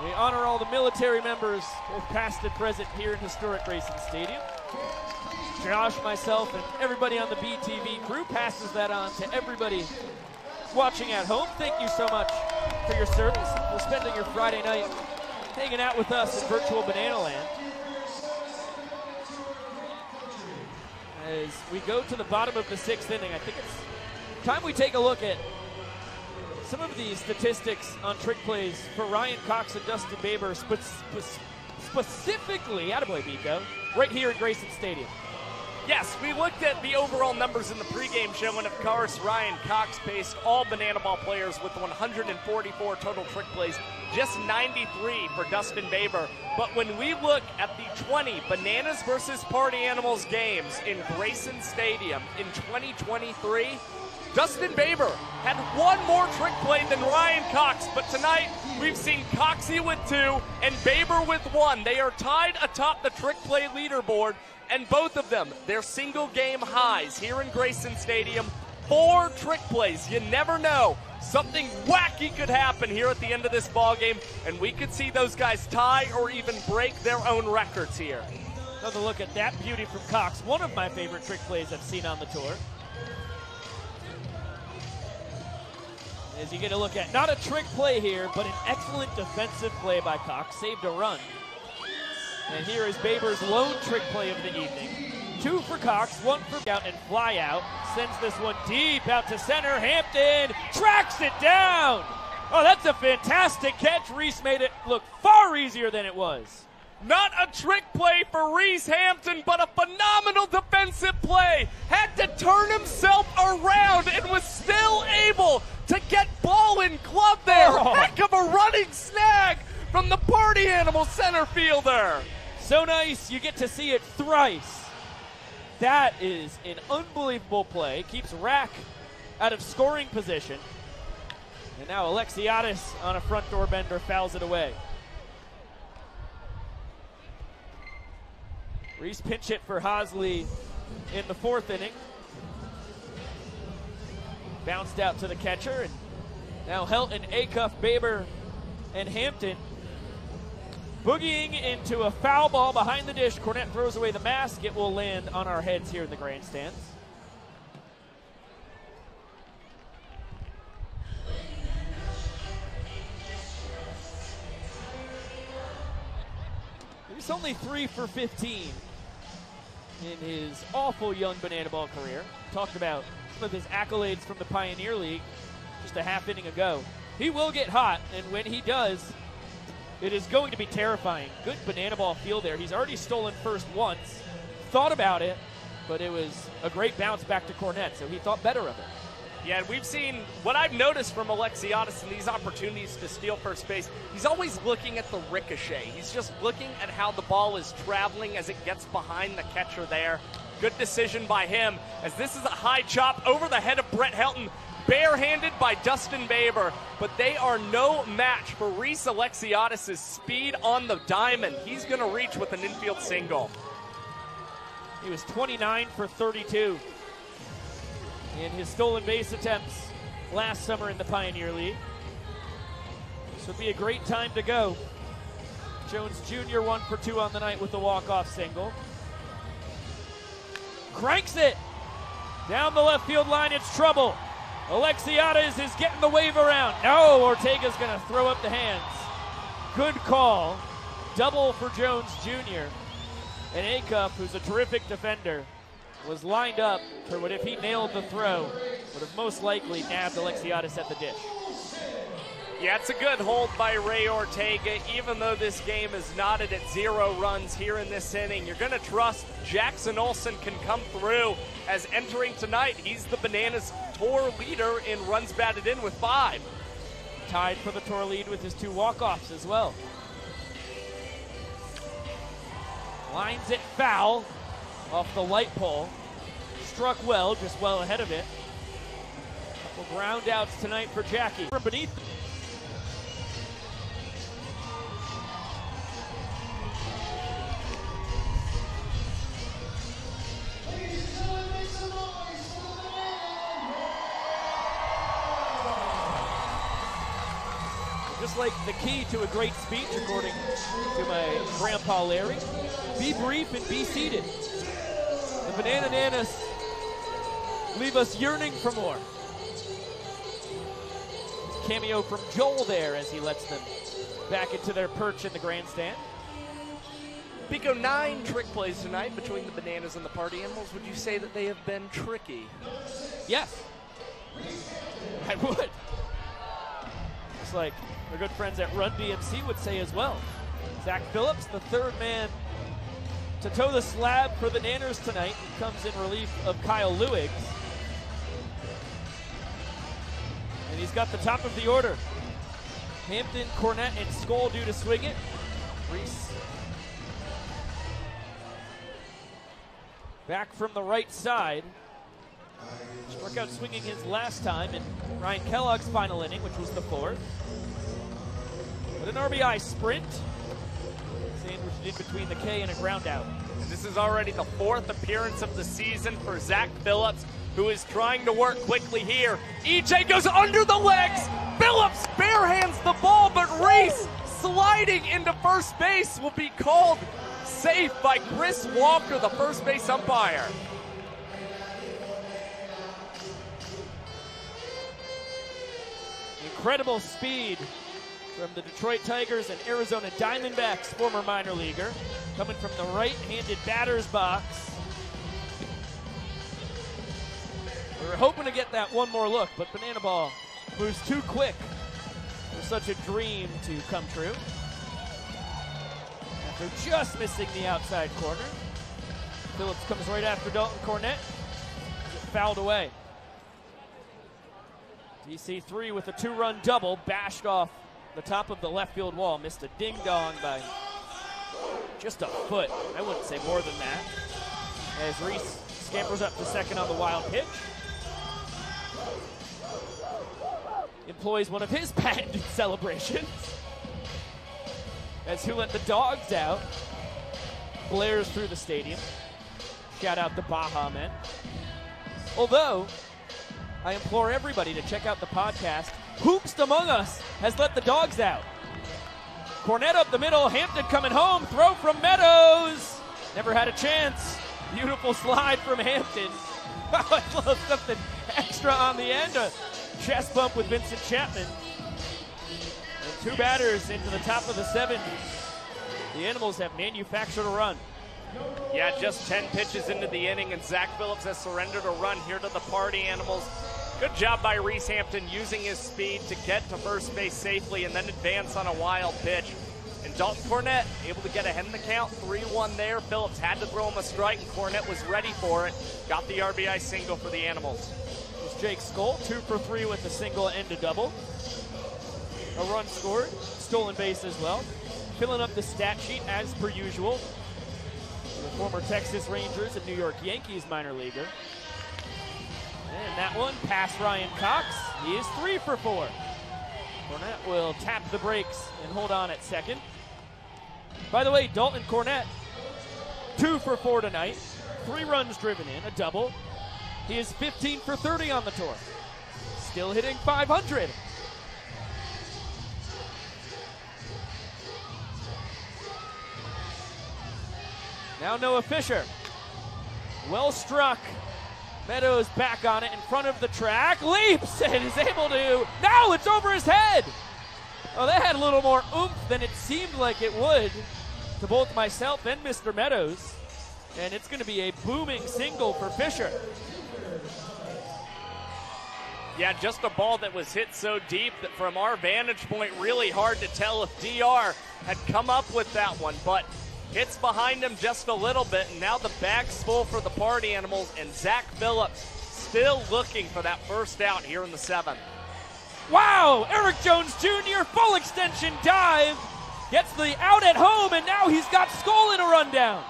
We honor all the military members, both past and present, here in historic Grayson Stadium. Josh, myself, and everybody on the BTV crew passes that on to everybody watching at home. Thank you so much for your service, for spending your Friday night hanging out with us in virtual Banana Land. As we go to the bottom of the 6th inning, I think it's time we take a look at some of these statistics on trick plays for Ryan Cox and Dustin Baber, specifically, attaboy Biko, right here in Grayson Stadium. Yes, we looked at the overall numbers in the pregame show, and of course, Ryan Cox paced all Banana Ball players with 144 total trick plays, just 93 for Dustin Baber. But when we look at the 20 Bananas versus Party Animals games in Grayson Stadium in 2023, Dustin Baber had one more trick play than Ryan Cox, but tonight we've seen Coxey with 2 and Baber with 1. They are tied atop the trick play leaderboard, and both of them, they're single game highs here in Grayson Stadium. 4 trick plays. You never know. Something wacky could happen here at the end of this ballgame, and we could see those guys tie or even break their own records here. Another look at that beauty from Cox. One of my favorite trick plays I've seen on the tour. As you get a look at, not a trick play here, but an excellent defensive play by Cox. Saved a run. And here is Baber's lone trick play of the evening. 2 for Cox, 1 for out and fly out. Sends this one deep out to center. Hampton tracks it down. Oh, that's a fantastic catch. Reese made it look far easier than it was. Not a trick play for Reese Hampton, but a phenomenal defensive play. Had to turn himself around and was still able to get ball and glove there. Oh. Heck of a running snag from the Party Animal center fielder. So nice, you get to see it thrice. That is an unbelievable play. Keeps Rack out of scoring position. And now Alexiadis on a front door bender fouls it away. Reese pinch hit for Hosley in the 4th inning. Bounced out to the catcher, and now Helton, Acuff, Baber, and Hampton boogieing into a foul ball behind the dish. Cornette throws away the mask. It will land on our heads here in the grandstands. He's only 3 for 15. In his awful young Banana Ball career. Talked about some of his accolades from the Pioneer League just a half inning ago. He will get hot, and when he does, it is going to be terrifying. Good Banana Ball feel there. He's already stolen first once, thought about it, but it was a great bounce back to Cornette, so he thought better of it. Yeah, and we've seen what I've noticed from Alexiadis in these opportunities to steal first base. He's always looking at the ricochet. He's just looking at how the ball is traveling as it gets behind the catcher there. Good decision by him, as this is a high chop over the head of Brett Helton, barehanded by Dustin Baber. But they are no match for Reese Alexiadis' speed on the diamond. He's going to reach with an infield single. He was 29 for 32. In his stolen base attempts last summer in the Pioneer League. This would be a great time to go. Jones Jr. 1 for 2 on the night with the walk-off single. Cranks it! Down the left field line, it's trouble. Alexiadis is getting the wave around. No, Ortega's gonna throw up the hands. Good call. Double for Jones Jr. And Acuff, who's a terrific defender, was lined up for what, if he nailed the throw, would have most likely nabbed Alexiadis at the dish. Yeah, it's a good hold by Ray Ortega. Even though this game is knotted at 0 runs here in this inning, you're going to trust Jackson Olsen can come through, as entering tonight, he's the Bananas tour leader in runs batted in with 5. Tied for the tour lead with his 2 walk-offs as well. Lines it foul. Off the light pole. Struck well, just well ahead of it. Couple ground outs tonight for Jackie. From beneath. Just like the key to a great speech, according to my grandpa Larry, be brief and be seated. The Banana Nanas leave us yearning for more. Cameo from Joel there as he lets them back into their perch in the grandstand. Biko, 9 trick plays tonight between the Bananas and the Party Animals. Would you say that they have been tricky? Yes, I would. just like our good friends at Run DMC would say as well. Zach Phillips, the third man to toe the slab for the Nanners tonight. He comes in relief of Kyle Lewig. And he's got the top of the order. Hampton, Cornett, and Skoll due to swing it. Reese back from the right side. Struck out swinging his last time in Ryan Kellogg's final inning, which was the fourth. But an RBI sprint, sandwiched in between the K and a ground out. This is already the fourth appearance of the season for Zach Phillips, who is trying to work quickly here. EJ goes under the legs. Phillips barehands the ball, but Reese sliding into first base will be called safe by Chris Walker, the first base umpire. Incredible speed from the Detroit Tigers and Arizona Diamondbacks, former minor leaguer, coming from the right-handed batter's box. We were hoping to get that one more look, but Banana Ball moves too quick for such a dream to come true. After just missing the outside corner, Phillips comes right after Dalton Cornett. Fouled away. DC3 with a two-run double, bashed off the top of the left field wall. Missed a ding-dong by just a foot. I wouldn't say more than that. As Reese scampers up to second on the wild pitch. Employs one of his patented celebrations. As Who Let the Dogs Out blares through the stadium. Shout out the Baja Men. Although, I implore everybody to check out the podcast. Hoops Among Us has let the dogs out. Cornett up the middle, Hampton coming home, throw from Meadows. Never had a chance. Beautiful slide from Hampton. I love something extra on the end. A chest bump with Vincent Chapman. And two batters into the top of the seventh. The Animals have manufactured a run. Yeah, just 10 pitches into the inning, and Zach Phillips has surrendered a run here to the Party Animals. Good job by Reese Hampton using his speed to get to first base safely and then advance on a wild pitch. And Dalton Cornett able to get ahead in the count, 3-1 there. Phillips had to throw him a strike, and Cornett was ready for it. Got the RBI single for the Animals. It's Jake Skoll, 2 for 3 with a single and a double. A run scored, stolen base as well. Filling up the stat sheet as per usual. The former Texas Rangers and New York Yankees minor leaguer. And that one past Ryan Cox. He is 3 for 4. Cornett will tap the brakes and hold on at second. By the way, Dalton Cornett, 2 for 4 tonight. 3 runs driven in, a double. He is 15 for 30 on the tour. Still hitting .500. Now Noah Fisher, well struck. Meadows back on it in front of the track, leaps and is able to, now it's over his head. Oh, that had a little more oomph than it seemed like it would to both myself and Mr. Meadows. And it's gonna be a booming single for Fisher. Yeah, just a ball that was hit so deep that from our vantage point, really hard to tell if DR had come up with that one, but hits behind him just a little bit, and now the bag's full for the Party Animals, and Zach Phillips still looking for that first out here in the seventh. Wow, Eric Jones Jr., full extension dive, gets the out at home, and now he's got Skoll in a rundown.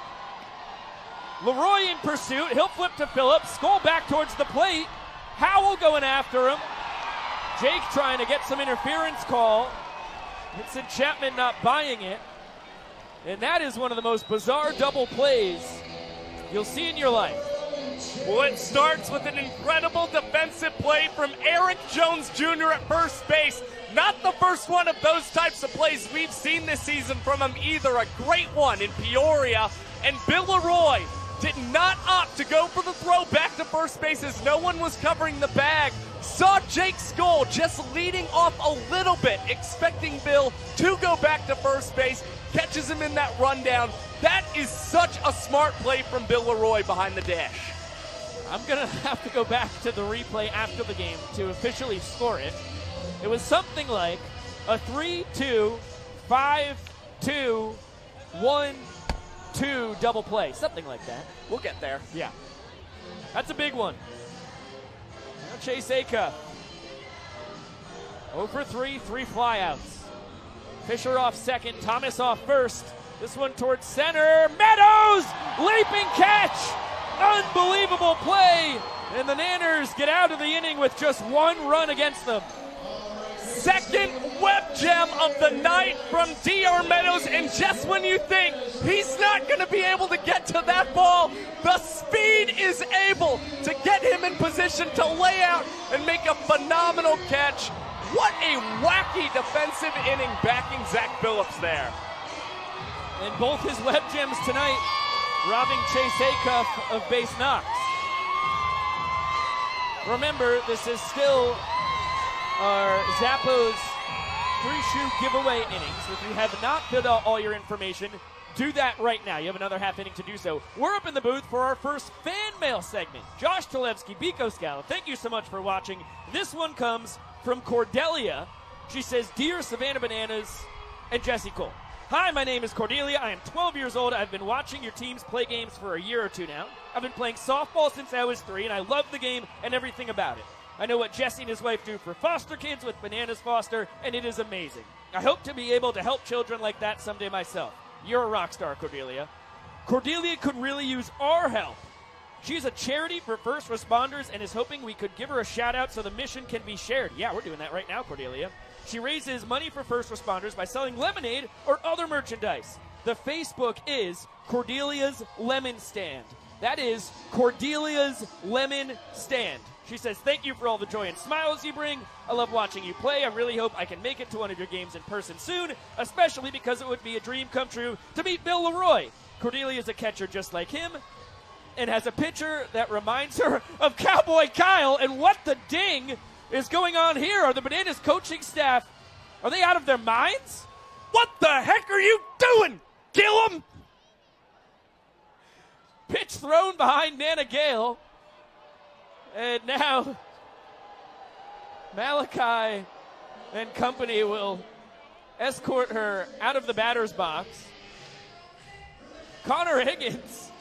Leroy in pursuit, he'll flip to Phillips, Skoll back towards the plate, Howell going after him, Jake trying to get some interference call, Vincent Chapman not buying it. And that is one of the most bizarre double plays you'll see in your life. Well, it starts with an incredible defensive play from Eric Jones Jr. at first base. Not the first one of those types of plays we've seen this season from him either. A great one in Peoria. And Bill Leroy did not opt to go for the throw back to first base as no one was covering the bag. Saw Jake Skoll just leading off a little bit, expecting Bill to go back to first base. Catches him in that rundown. That is such a smart play from Bill Leroy behind the dish. I'm gonna have to go back to the replay after the game to officially score it. It was something like a 3-2, 5-2, 1-2 double play. Something like that. We'll get there. Yeah. That's a big one. Now Chase Acuff. 0 for 3, 3 flyouts. Fisher off second, Thomas off first. This one towards center. Meadows! Leaping catch! Unbelievable play! And the Nanners get out of the inning with just one run against them. Second web gem of the night from D.R. Meadows, and just when you think he's not going to be able to get to that ball, the speed is able to get him in position to lay out and make a phenomenal catch. What a wacky defensive inning backing Zach Phillips there. And both his web gems tonight robbing Chase Acuff of base knocks. Remember, this is still our Zappos three-shoe giveaway innings. If you have not filled out all your information, do that right now. You have another half inning to do so. We're up in the booth for our first fan mail segment. Josh Tulevsky, Biko Scala, thank you so much for watching. This one comes from Cordelia. She says, "Dear Savannah Bananas and Jesse Cole. Hi, my name is Cordelia. I am 12 years old. I've been watching your teams play games for a year or two now. I've been playing softball since I was 3, and I love the game and everything about it. I know what Jesse and his wife do for foster kids with Bananas Foster, and it is amazing. I hope to be able to help children like that someday myself. You're a rock star, Cordelia. Cordelia could really use our help. She's a charity for first responders and is hoping we could give her a shout-out so the mission can be shared." Yeah, we're doing that right now, Cordelia. "She raises money for first responders by selling lemonade or other merchandise. The Facebook is Cordelia's Lemon Stand." That is Cordelia's Lemon Stand. She says, "Thank you for all the joy and smiles you bring. I love watching you play. I really hope I can make it to one of your games in person soon, especially because it would be a dream come true to meet Bill Leroy. Cordelia is a catcher just like him and has a pitcher that reminds her of Cowboy Kyle." And what the ding is going on here? Are the Bananas coaching staff, are they out of their minds? What the heck are you doing, Gillum? Pitch thrown behind Nana Gale. And now Malachi and company will escort her out of the batter's box. Connor Higgins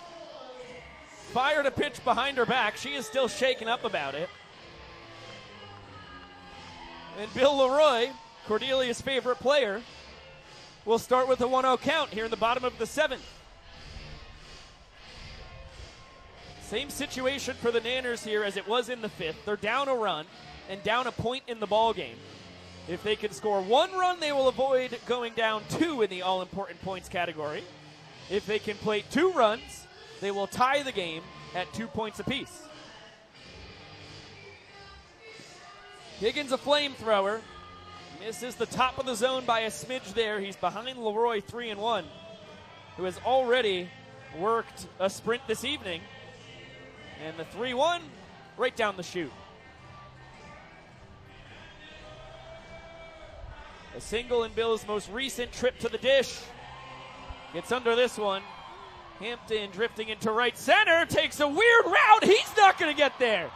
fired a pitch behind her back. She is still shaken up about it. And Bill Leroy, Cordelia's favorite player, will start with a 1-0 count here in the bottom of the 7th. Same situation for the Nanners here as it was in the 5th. They're down a run and down a point in the ballgame. If they can score one run, they will avoid going down 2 in the all-important points category. If they can play 2 runs, they will tie the game at 2 points apiece. Higgins, a flamethrower, misses the top of the zone by a smidge there. He's behind Leroy 3-1, who has already worked a sprint this evening. And the 3-1 right down the chute. A single in Bill's most recent trip to the dish. Gets under this one. Hampton drifting into right center, takes a weird route. He's not going to get there.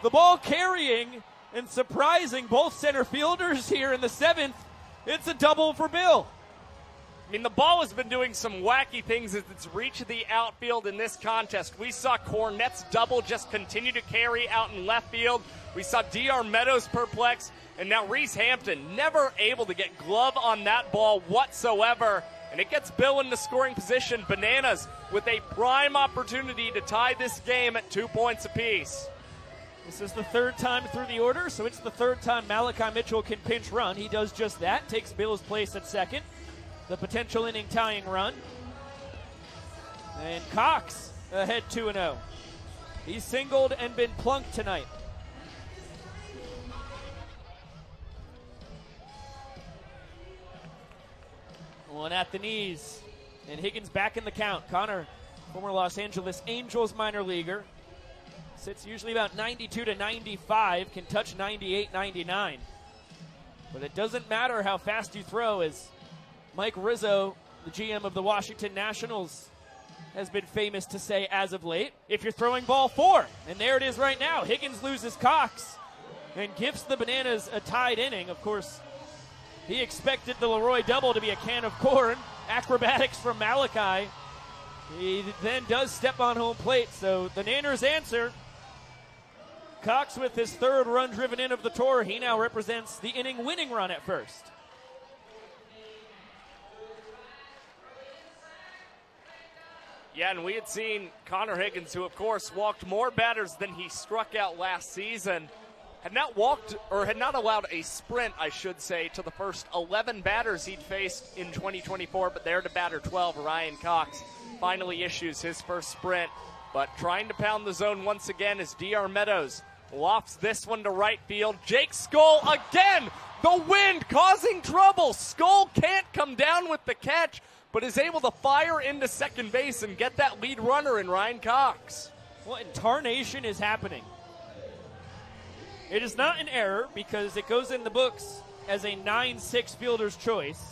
The ball carrying and surprising both center fielders here in the 7th. It's a double for Bill. I mean, the ball has been doing some wacky things as it's reached the outfield in this contest. We saw Cornett's double just continue to carry out in left field. We saw D.R. Meadows perplex. And now Reese Hampton never able to get glove on that ball whatsoever. And it gets Bill into scoring position. Bananas with a prime opportunity to tie this game at 2 points apiece. This is the 3rd time through the order, so it's the 3rd time Malachi Mitchell can pinch run. He does just that, takes Bill's place at 2nd. The potential inning tying run. And Cox ahead 2-0. He's singled and been plunked tonight. One at the knees. And Higgins back in the count. Connor, former Los Angeles Angels minor leaguer. Sits usually about 92 to 95, can touch 98, 99. But it doesn't matter how fast you throw, as Mike Rizzo, the GM of the Washington Nationals, has been famous to say as of late, if you're throwing ball 4. And there it is right now. Higgins loses Cox and gives the Bananas a tied inning. Of course, He expected the Leroy double to be a can of corn. Acrobatics from Malachi. He then does step on home plate, so the Nanners answer. Cox with his third run driven in of the tour. He now represents the inning winning run at first. Yeah, and we had seen Connor Higgins, who of course walked more batters than he struck out last season, had not allowed a sprint, I should say, to the first 11 batters he'd faced in 2024, but there to batter 12, Ryan Cox finally issues his first sprint. But trying to pound the zone once again is D.R. Meadows. Lofts this one to right field. Jake Skoll again! The wind causing trouble. Skoll can't come down with the catch, but is able to fire into second base and get that lead runner in Ryan Cox. What in tarnation is happening? It is not an error because it goes in the books as a 9-6 fielder's choice.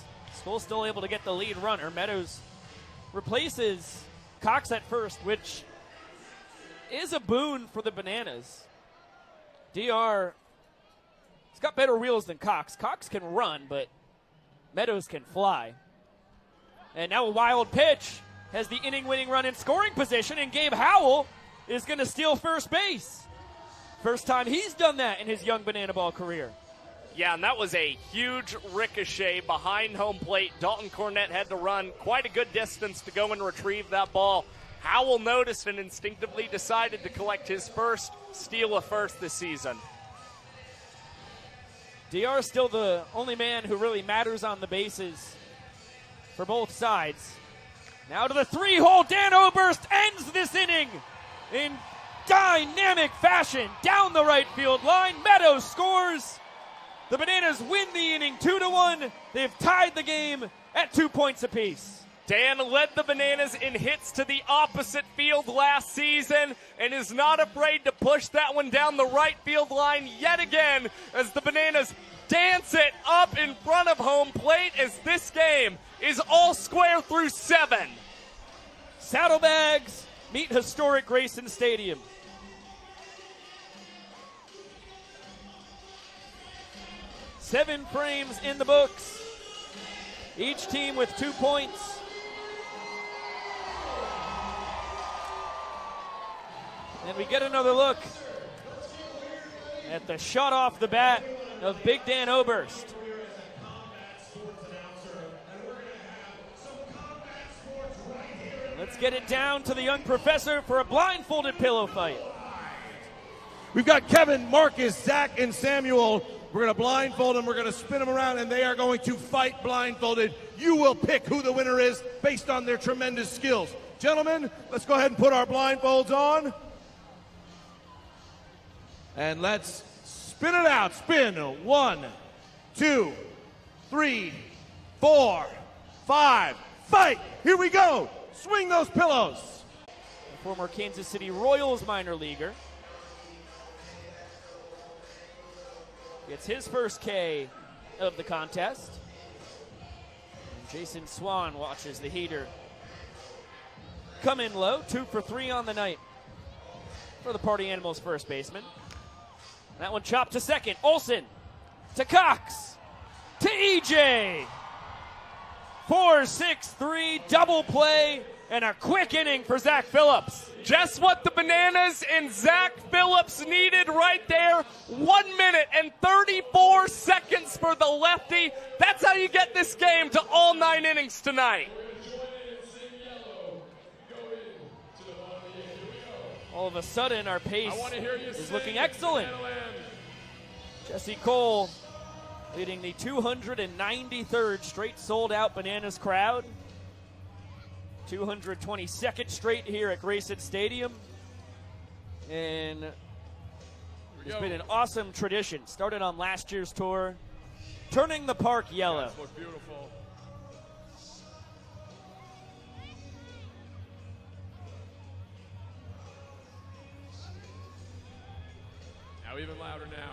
Skoll still able to get the lead runner. Meadows replaces Cox at first, which is a boon for the Bananas. DR, he's got better wheels than Cox. Cox can run, but Meadows can fly. And now a wild pitch has the inning-winning run in scoring position, and Gabe Howell is going to steal first base. First time he's done that in his young Banana Ball career. Yeah, and that was a huge ricochet behind home plate. Dalton Cornett had to run quite a good distance to go and retrieve that ball. Howell noticed and instinctively decided to collect his first steal of first this season. DR still the only man who really matters on the bases for both sides. Now to the three-hole. Dan Oberst ends this inning in dynamic fashion. Down the right field line, Meadows scores. The Bananas win the inning 2-1. They've tied the game at 2 points apiece. Dan led the Bananas in hits to the opposite field last season and is not afraid to push that one down the right field line yet again as the Bananas dance it up in front of home plate as this game is all square through 7. Saddlebags meet historic Grayson Stadium. Seven frames in the books. Each team with 2 points. And we get another look at the shot off the bat of Big Dan Oberst. Let's get it down to the young professor for a blindfolded pillow fight. We've got Kevin, Marcus, Zach, and Samuel. We're going to blindfold them. We're going to spin them around, and they are going to fight blindfolded. You will pick who the winner is based on their tremendous skills. Gentlemen, let's go ahead and put our blindfolds on. And let's spin it out. Spin 1, 2, 3, 4, 5. Fight! Here we go. Swing those pillows. The former Kansas City Royals minor leaguer gets his first K of the contest. And Jason Swan watches the heater come in low. 2 for 3 on the night for the Party Animals first baseman. That one chopped to second. Olsen to Cox to EJ. 4-6-3 double play and a quick inning for Zach Phillips. Just what the Bananas and Zach Phillips needed right there. 1 minute and 34 seconds for the lefty. That's how you get this game to all 9 innings tonight. All of a sudden, our pace is looking excellent. Jesse Cole leading the 293rd straight sold-out Bananas crowd. 222nd straight here at Grayson Stadium. And it's been an awesome tradition. Started on last year's tour, turning the park yellow. Even louder now.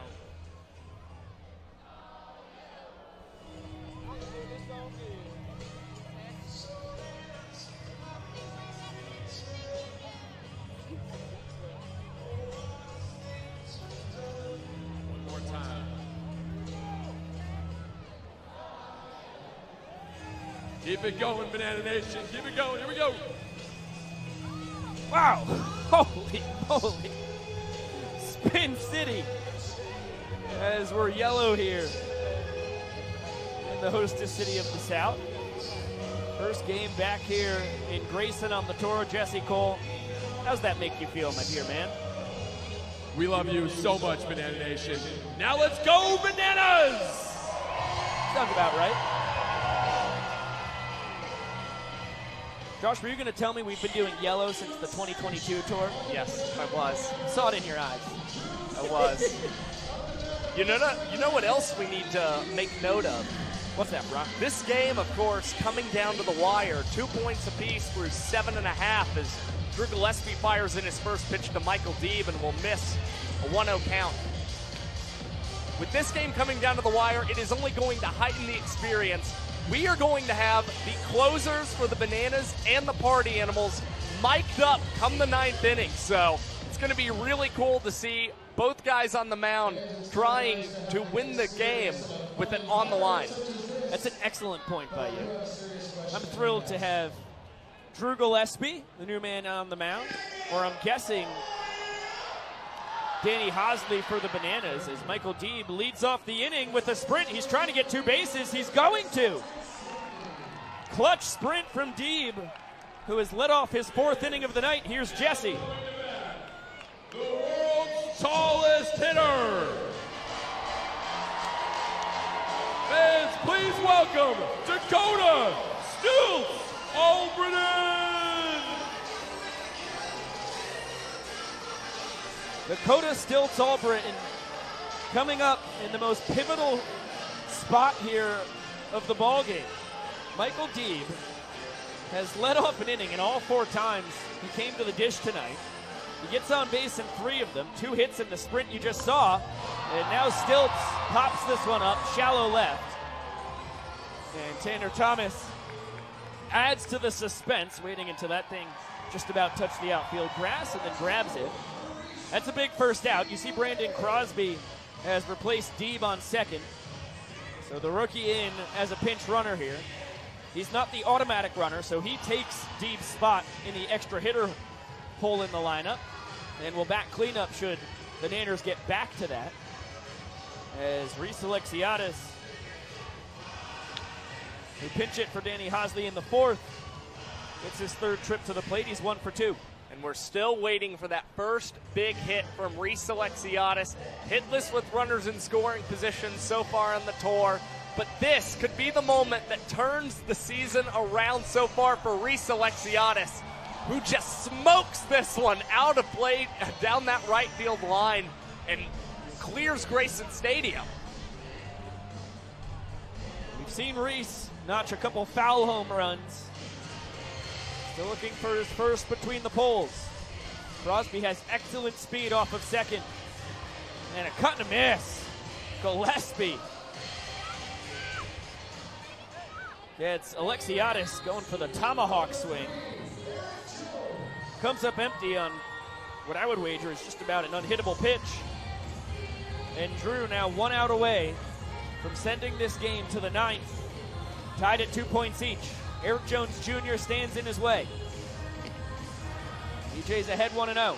One more time. Keep it going, Banana Nation. Keep it going. Here we go. Wow. Holy, holy. Spin City. As we're yellow here in the hostess city of the South. First game back here in Grayson on the Toro, Jesse Cole. How does that make you feel, my dear man? We love you so much, Banana Nation. Now let's go, Bananas! Sounds about right. Josh, were you gonna tell me we've been doing yellow since the 2022 tour? Yes, I was. Saw it in your eyes. I was. You know what else we need to make note of? What's that, Brock? This game, of course, coming down to the wire. 2 points apiece through 7.5 as Drew Gillespie fires in his first pitch to Michael Deeb and will miss a 1-0 count. With this game coming down to the wire, it is only going to heighten the experience. We are going to have the closers for the Bananas and the Party Animals mic'd up come the 9th inning. So it's going to be really cool to see both guys on the mound trying to win the game with it on the line. That's an excellent point by you. I'm thrilled to have Drew Gillespie, the new man on the mound, or I'm guessing Danny Hosley for the Bananas as Michael Deeb leads off the inning with a sprint. He's trying to get two bases. He's going to. Clutch sprint from Deeb, who has led off his fourth inning of the night. Here's Jesse. Tallest hitter. Fans, please welcome Dakota Stoops Albritton. Dakota Stoops Albritton coming up in the most pivotal spot here of the ball game. Michael Deeb has led off an inning, and all four times he came to the dish tonight. He gets on base in three of them, two hits in the sprint you just saw, and now Stilts pops this one up, shallow left. And Tanner Thomas adds to the suspense, waiting until that thing just about touched the outfield grass and then grabs it. That's a big first out. You see Brandon Crosby has replaced Deeb on second. So the rookie in as a pinch runner here. He's not the automatic runner, so he takes Deeb's spot in the extra hitter hole in the lineup, and will back cleanup should the Nanners get back to that. As Reese Alexiadis, who pinch it for Danny Hosley in the fourth, gets his third trip to the plate. He's 1 for 2. And we're still waiting for that first big hit from Reese Alexiadis. Hitless with runners in scoring position so far on the tour. But this could be the moment that turns the season around so far for Reese Alexiadis, who just smokes this one out of play down that right field line and clears Grayson Stadium. We've seen Reese notch a couple foul home runs. Still looking for his first between the poles. Crosby has excellent speed off of second. And a cut and a miss. Gillespie gets Alexiadis going for the tomahawk swing. Comes up empty on what I would wager is just about an unhittable pitch. And Drew now one out away from sending this game to the ninth. Tied at 2 points each. Eric Jones Jr. stands in his way. EJ's ahead 1-0.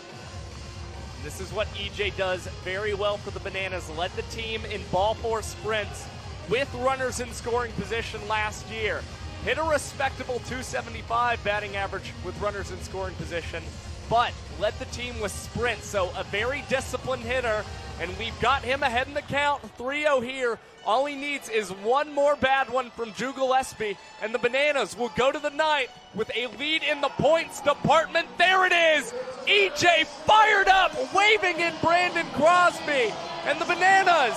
This is what EJ does very well for the Bananas. Led the team in ball four sprints with runners in scoring position last year. Hit a respectable 275 batting average with runners in scoring position, but led the team with sprints, so a very disciplined hitter, and we've got him ahead in the count, 3-0 here. All he needs is one more bad one from Drew Gillespie, and the Bananas will go to the ninth with a lead in the points department. There it is! EJ fired up, waving in Brandon Crosby, and the Bananas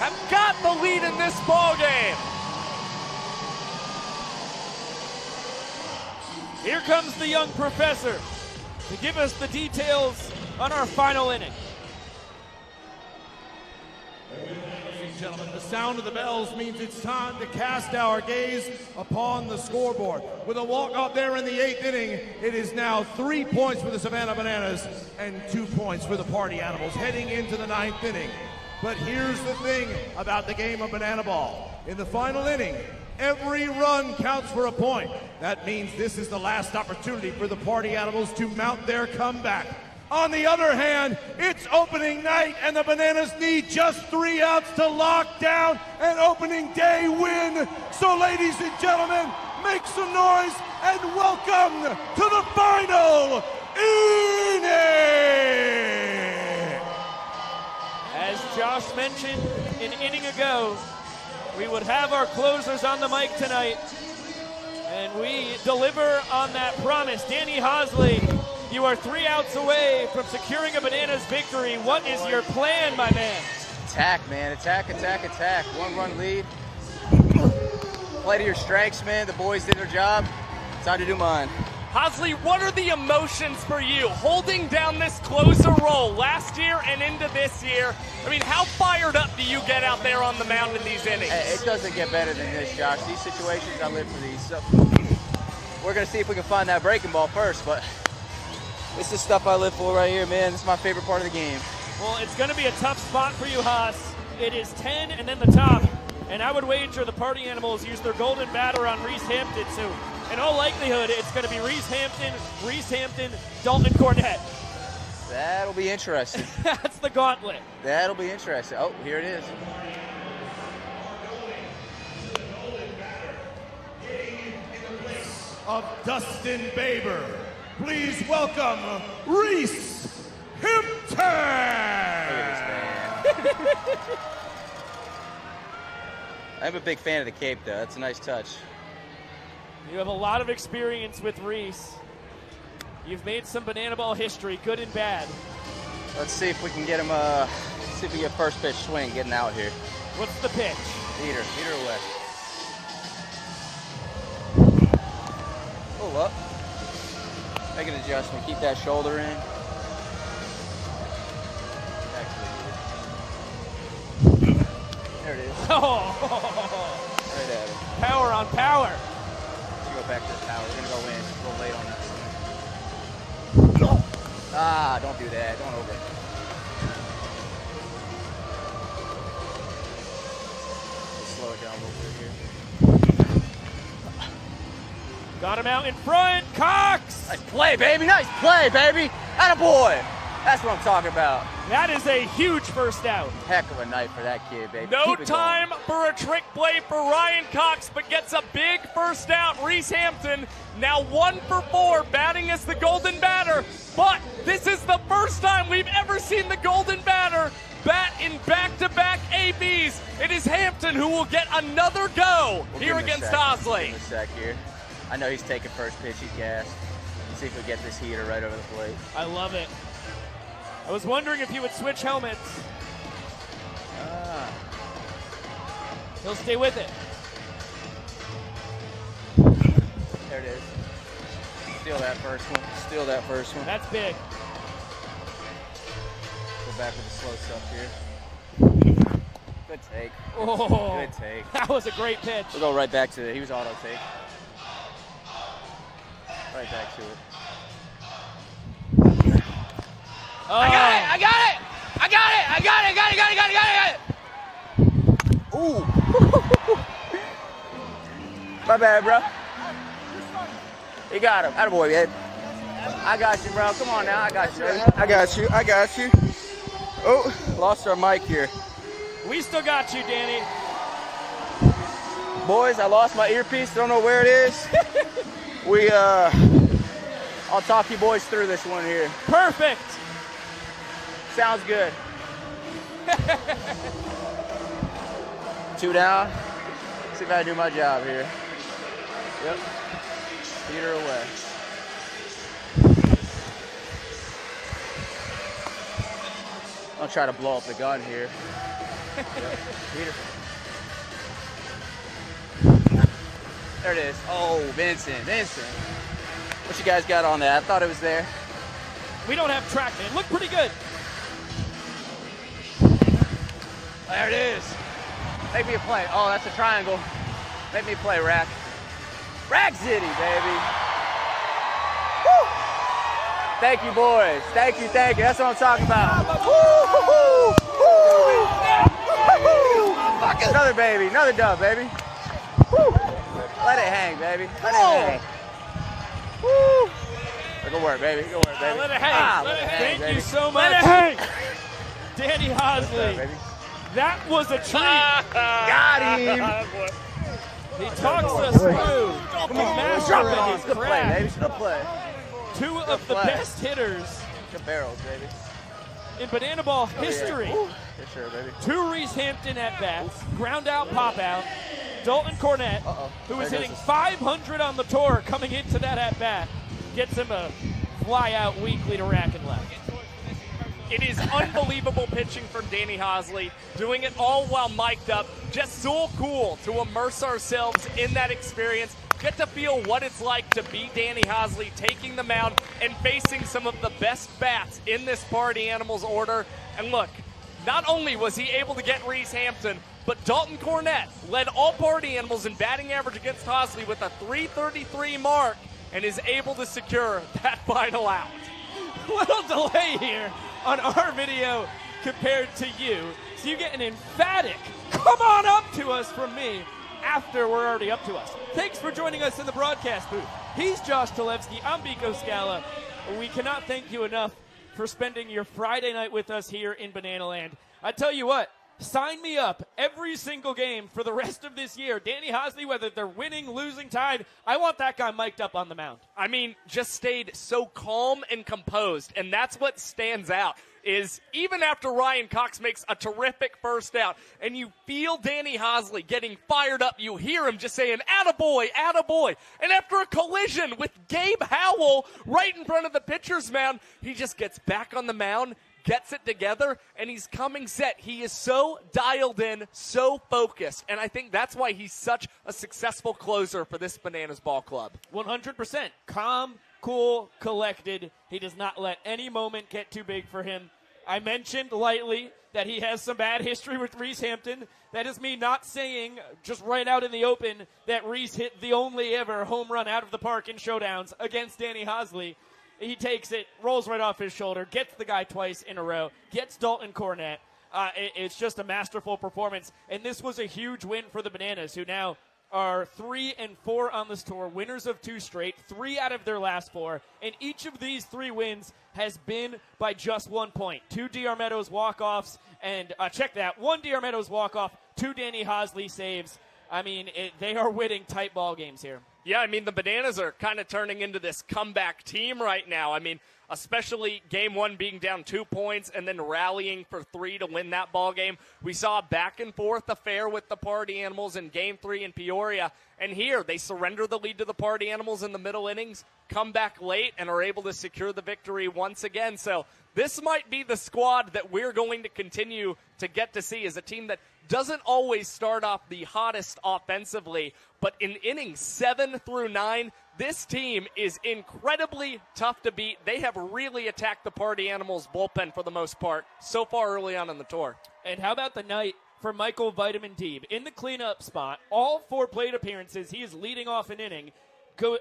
have got the lead in this ballgame. Here comes the young professor to give us the details on our final inning. Ladies and gentlemen, the sound of the bells means it's time to cast our gaze upon the scoreboard. With a walk-off there in the eighth inning, it is now 3 points for the Savannah Bananas and 2 points for the Party Animals heading into the ninth inning. But here's the thing about the game of Banana Ball. In the final inning, Every run counts for a point. That means this is the last opportunity for the Party Animals to mount their comeback. On the other hand, it's opening night, and the Bananas need just 3 outs to lock down an opening day win. So, ladies and gentlemen, make some noise and welcome to the final inning! As Josh mentioned an inning ago, we would have our closers on the mic tonight, and we deliver on that promise. Danny Hosley, you are 3 outs away from securing a Bananas victory. What is your plan, my man? Attack, man. Attack, attack, attack. 1-run lead. Play to your strengths, man. The boys did their job. Time to do mine. Hosley, what are the emotions for you holding down this closer role last year and into this year? I mean, how fired up do you get out there on the mound in these innings? It doesn't get better than this, Josh. These situations, I live for these. So we're going to see if we can find that breaking ball first, but this is stuff I live for right here, man. This is my favorite part of the game. Well, it's going to be a tough spot for you, Haas. It is 10 and then the top. And I would wager the Party Animals use their golden batter on Reese Hampton, so in all likelihood, it's going to be Reese Hampton, Dalton Cornett. That'll be interesting. That's the gauntlet. That'll be interesting. Oh, here it is. Of Dustin Baber. Please welcome Reese Hampton! Look at this man. I'm a big fan of the cape, though. That's a nice touch. You have a lot of experience with Reese. You've made some Banana Ball history, good and bad. Let's see if we can get him see if we get first pitch swing getting out here. What's the pitch? Peter away. Pull up. Make an adjustment. Keep that shoulder in. Actually, there it is. Oh! Right at it. Power on power. Go back to the tower. We're going to go in. It's a little late on that. Ah, don't do that. Don't over it. Slow it down a little bit here. Got him out in front. Cox! Nice play, baby. Nice play, baby. Attaboy. That's what I'm talking about. That is a huge first out. Heck of a night for that kid, baby. No time going for a trick play for Ryan Cox, but gets a big first out. Reese Hampton now 1 for 4, batting as the golden batter. But this is the first time we've ever seen the golden batter bat in back-to-back ABs. It is Hampton who will get another go here against Hosley. I know he's taking first pitch. He's gassed. Let's see if we get this heater right over the plate. I love it. I was wondering if he would switch helmets. He'll stay with it. There it is. Steal that first one. Steal that first one. That's big. Go back with the slow stuff here. Good take. Oh, good take. That was a great pitch. We'll go right back to it. He was auto take. Right back to it. Oh. I got it! Ooh. My bad, bro. You got him. Attaboy, man. I got you, bro. Come on now. I got you, baby. I got you. Oh, lost our mic here. We still got you, Danny. Boys, I lost my earpiece. Don't know where it is. I'll talk you boys through this one here. Perfect. Sounds good. 2 down. See if I do my job here. Yep. Peter away. I'll try to blow up the gun here. Yep. Peter. There it is. Oh, Vincent. What you guys got on that? I thought it was there. We don't have traction. It looked pretty good. There it is. Make me a play. Oh, that's a triangle. Make me play, Rack. Rack City, baby. Woo! Thank you, boys. Thank you. That's what I'm talking about. Woo! Another baby. Another dub, baby. Woo! Let it hang, baby. Let it hang. Woo! Good work, baby. Good work, baby. Let it hang. Thank you so much. Let it hang. Danny Hosley. That was a treat. Got him. He talks us through the mastery of his craft. Good play, baby. Two of the best hitters in Banana Ball history. Two Reese Hampton at-bats, ground out, pop out. Dalton Cornett, who was hitting 500 on the tour coming into that at-bat, gets him a fly-out weekly to rack and left. It is unbelievable pitching from Danny Hosley, doing it all while mic'd up. Just so cool to immerse ourselves in that experience, get to feel what it's like to be Danny Hosley, taking the mound and facing some of the best bats in this Party Animals order. And look, not only was he able to get Reese Hampton, but Dalton Cornett led all Party Animals in batting average against Hosley with a 333 mark and is able to secure that final out. Little delay here on our video compared to you. So you get an emphatic, come on up to us from me after we're already up to us. Thanks for joining us in the broadcast booth. He's Josh Tlevsky, I'm Biko Scala. We cannot thank you enough for spending your Friday night with us here in Banana Land. I tell you what, sign me up every single game for the rest of this year. Danny Hosley, whether they're winning, losing, tied, I want that guy mic'd up on the mound. I mean, just stayed so calm and composed, and that's what stands out, is even after Ryan Cox makes a terrific first out, and you feel Danny Hosley getting fired up, you hear him just saying, attaboy, attaboy. And after a collision with Gabe Howell right in front of the pitcher's mound, he just gets back on the mound, gets it together, and he's coming set. He is so dialed in, so focused, and I think that's why he's such a successful closer for this Bananas Ball Club. 100%. Calm, cool, collected. He does not let any moment get too big for him. I mentioned lightly that he has some bad history with Reese Hampton. That is me not saying just right out in the open that Reese hit the only ever home run out of the park in showdowns against Danny Hosley. He takes it, rolls right off his shoulder, gets the guy twice in a row, gets Dalton Cornett. It's just a masterful performance, and this was a huge win for the Bananas, who now are 3-4 on this tour, winners of 2 straight, 3 out of their last 4, and each of these 3 wins has been by just 1 point. 2 D.R. Meadows walk-offs, and check that, 1 D.R. Meadows walk-off, 2 Danny Hosley saves. I mean, they are winning tight ball games here. Yeah, I mean, the Bananas are kind of turning into this comeback team right now. I mean, especially game one being down 2 points and then rallying for 3 to win that ball game. We saw a back-and-forth affair with the Party Animals in game 3 in Peoria. And here, they surrender the lead to the Party Animals in the middle innings, come back late, and are able to secure the victory once again. So this might be the squad that we're going to continue to get to see as a team that doesn't always start off the hottest offensively, but in innings 7 through 9, this team is incredibly tough to beat. They have really attacked the Party Animals bullpen for the most part so far early on in the tour. And how about the night for Michael Vitamin Deeb in the cleanup spot? All 4 plate appearances, he is leading off an inning,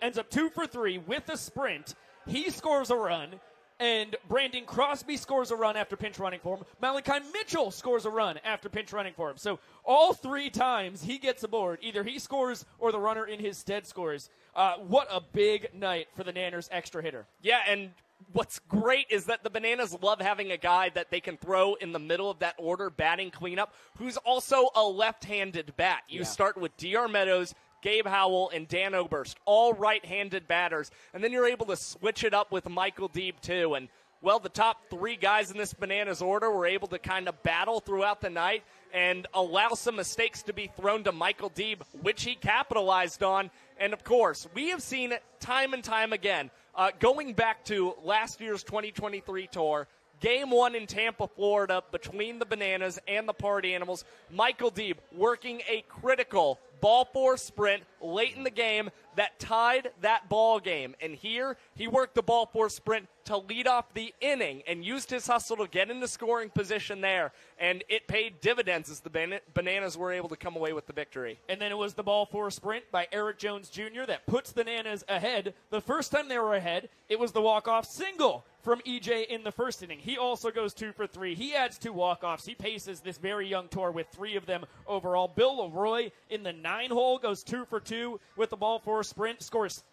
ends up 2 for 3 with a sprint. He scores a run. And Brandon Crosby scores a run after pinch running for him. Malachi Mitchell scores a run after pinch running for him. So all 3 times he gets aboard, either he scores or the runner in his stead scores. What a big night for the Nanners extra hitter. Yeah, and what's great is that the Bananas love having a guy that they can throw in the middle of that order, batting cleanup, who's also a left-handed bat. You start with D.R. Meadows, Gabe Howell, and Dan Oberst, all right-handed batters. And then you're able to switch it up with Michael Deeb, too. And, well, the top 3 guys in this Bananas order were able to kind of battle throughout the night and allow some mistakes to be thrown to Michael Deeb, which he capitalized on. And, of course, we have seen it time and time again. Going back to last year's 2023 tour, Game 1 in Tampa, Florida, between the Bananas and the Party Animals, Michael Deeb working a critical ball 4 sprint late in the game that tied that ball game. And here, he worked the ball 4 sprint to lead off the inning and used his hustle to get into scoring position there. And it paid dividends as the Bananas were able to come away with the victory. And then it was the ball 4 sprint by Eric Jones Jr. that puts the Bananas ahead. The first time they were ahead, it was the walk-off single from EJ in the first inning. He also goes 2 for 3. He adds 2 walk-offs. He paces this very young tour with 3 of them overall. Bill Leroy in the 9 hole goes 2 for 2. two with the ball for a sprint, scores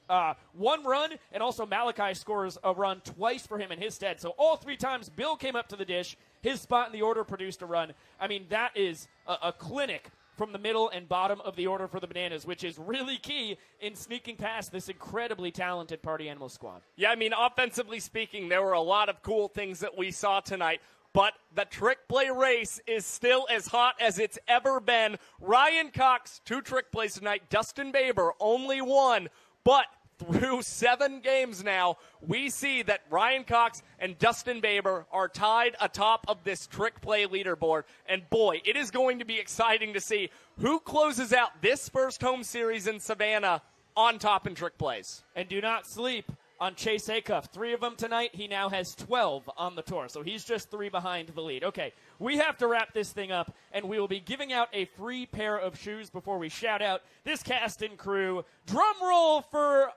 one run, and also Malachi scores a run twice for him in his stead. So all three times Bill came up to the dish, his spot in the order produced a run. I mean, that is a clinic from the middle and bottom of the order for the Bananas, which is really key in sneaking past this incredibly talented Party Animal squad. Yeah, I mean, offensively speaking, there were a lot of cool things that we saw tonight. But the trick play race is still as hot as it's ever been. Ryan Cox, 2 trick plays tonight. Dustin Baber, only 1. But through 7 games now, we see that Ryan Cox and Dustin Baber are tied atop of this trick play leaderboard. And boy, it is going to be exciting to see who closes out this first home series in Savannah on top in trick plays. And do not sleep on Chase Acuff. 3 of them tonight. He now has 12 on the tour, so he's just 3 behind the lead. Okay, we have to wrap this thing up, and we will be giving out a free pair of shoes before we shout out this cast and crew. Drum roll for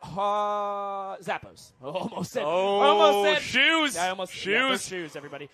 Zappos. Almost said. Oh, almost said. Shoes. Yeah, I almost shoes. Yeah, shoes, everybody.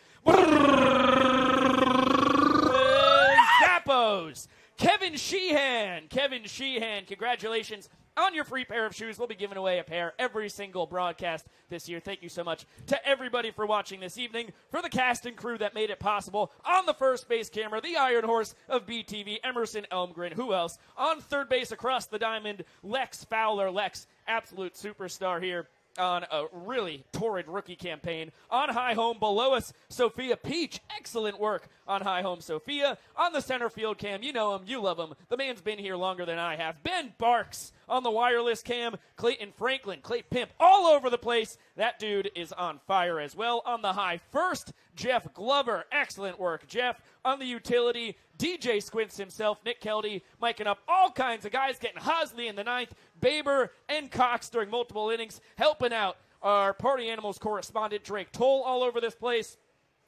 Zappos. Kevin Sheehan. Kevin Sheehan, congratulations on your free pair of shoes. We'll be giving away a pair every single broadcast this year. Thank you so much to everybody for watching this evening, for the cast and crew that made it possible. On the first base camera, the Iron Horse of BTV, Emerson Elmgren. Who else? On third base across the diamond, Lex Fowler. Lex, absolute superstar here on a really torrid rookie campaign. On high home below us, Sophia Peach. Excellent work on high home, Sophia. On the center field cam, you know him, you love him. The man's been here longer than I have. Ben Barks on the wireless cam. Clayton Franklin, Clay Pimp, all over the place. That dude is on fire as well. On the high first, Jeff Glover. Excellent work, Jeff. On the utility, DJ Squints himself, Nick Kelty, miking up all kinds of guys, getting Hosley in the ninth, Baber and Cox during multiple innings, helping out our Party Animals correspondent Drake Toll all over this place.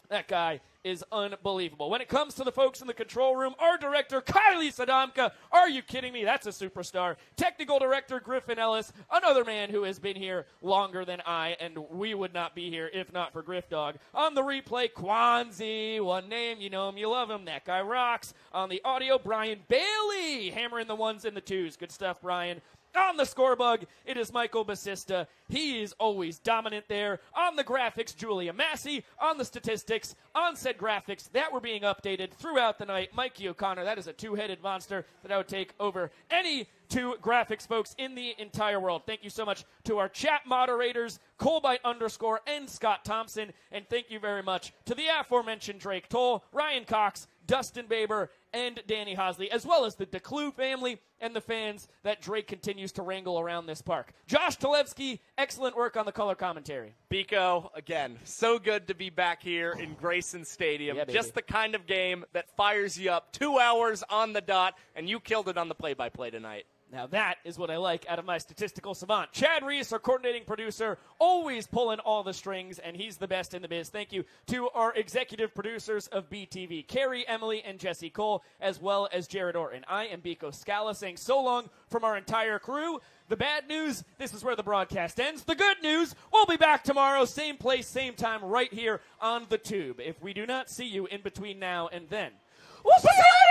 That guy is unbelievable. When it comes to the folks in the control room, our director, Kylie Sadamka, are you kidding me? That's a superstar. Technical director, Griffin Ellis, another man who has been here longer than I, and we would not be here if not for Griff Dog. On the replay, Kwanzaa, one name, you know him, you love him, that guy rocks. On the audio, Brian Bailey, hammering the ones and the twos. Good stuff, Brian. On the score bug, it is Michael Basista. He is always dominant there. On the graphics, Julia Massey. On the statistics, on said graphics that were being updated throughout the night, Mikey O'Connor. That is a two-headed monster that I would take over any two graphics folks in the entire world. Thank you so much to our chat moderators, Colbyte _ and Scott Thompson. And thank you very much to the aforementioned Drake Toll, Ryan Cox, Dustin Baber, and Danny Hosley, as well as the DeClue family and the fans that Drake continues to wrangle around this park. Josh Tolevsky, excellent work on the color commentary. Biko, again, so good to be back here in Grayson Stadium. Yeah, just the kind of game that fires you up. 2 hours on the dot, and you killed it on the play-by-play tonight. Now that is what I like out of my statistical savant. Chad Reese, our coordinating producer, always pulling all the strings, and he's the best in the biz. Thank you to our executive producers of BTV, Carrie, Emily, and Jesse Cole, as well as Jared Orton. I am Biko Scala saying so long from our entire crew. The bad news, this is where the broadcast ends. The good news, we'll be back tomorrow, same place, same time, right here on the Tube. If we do not see you in between now and then, we'll see you!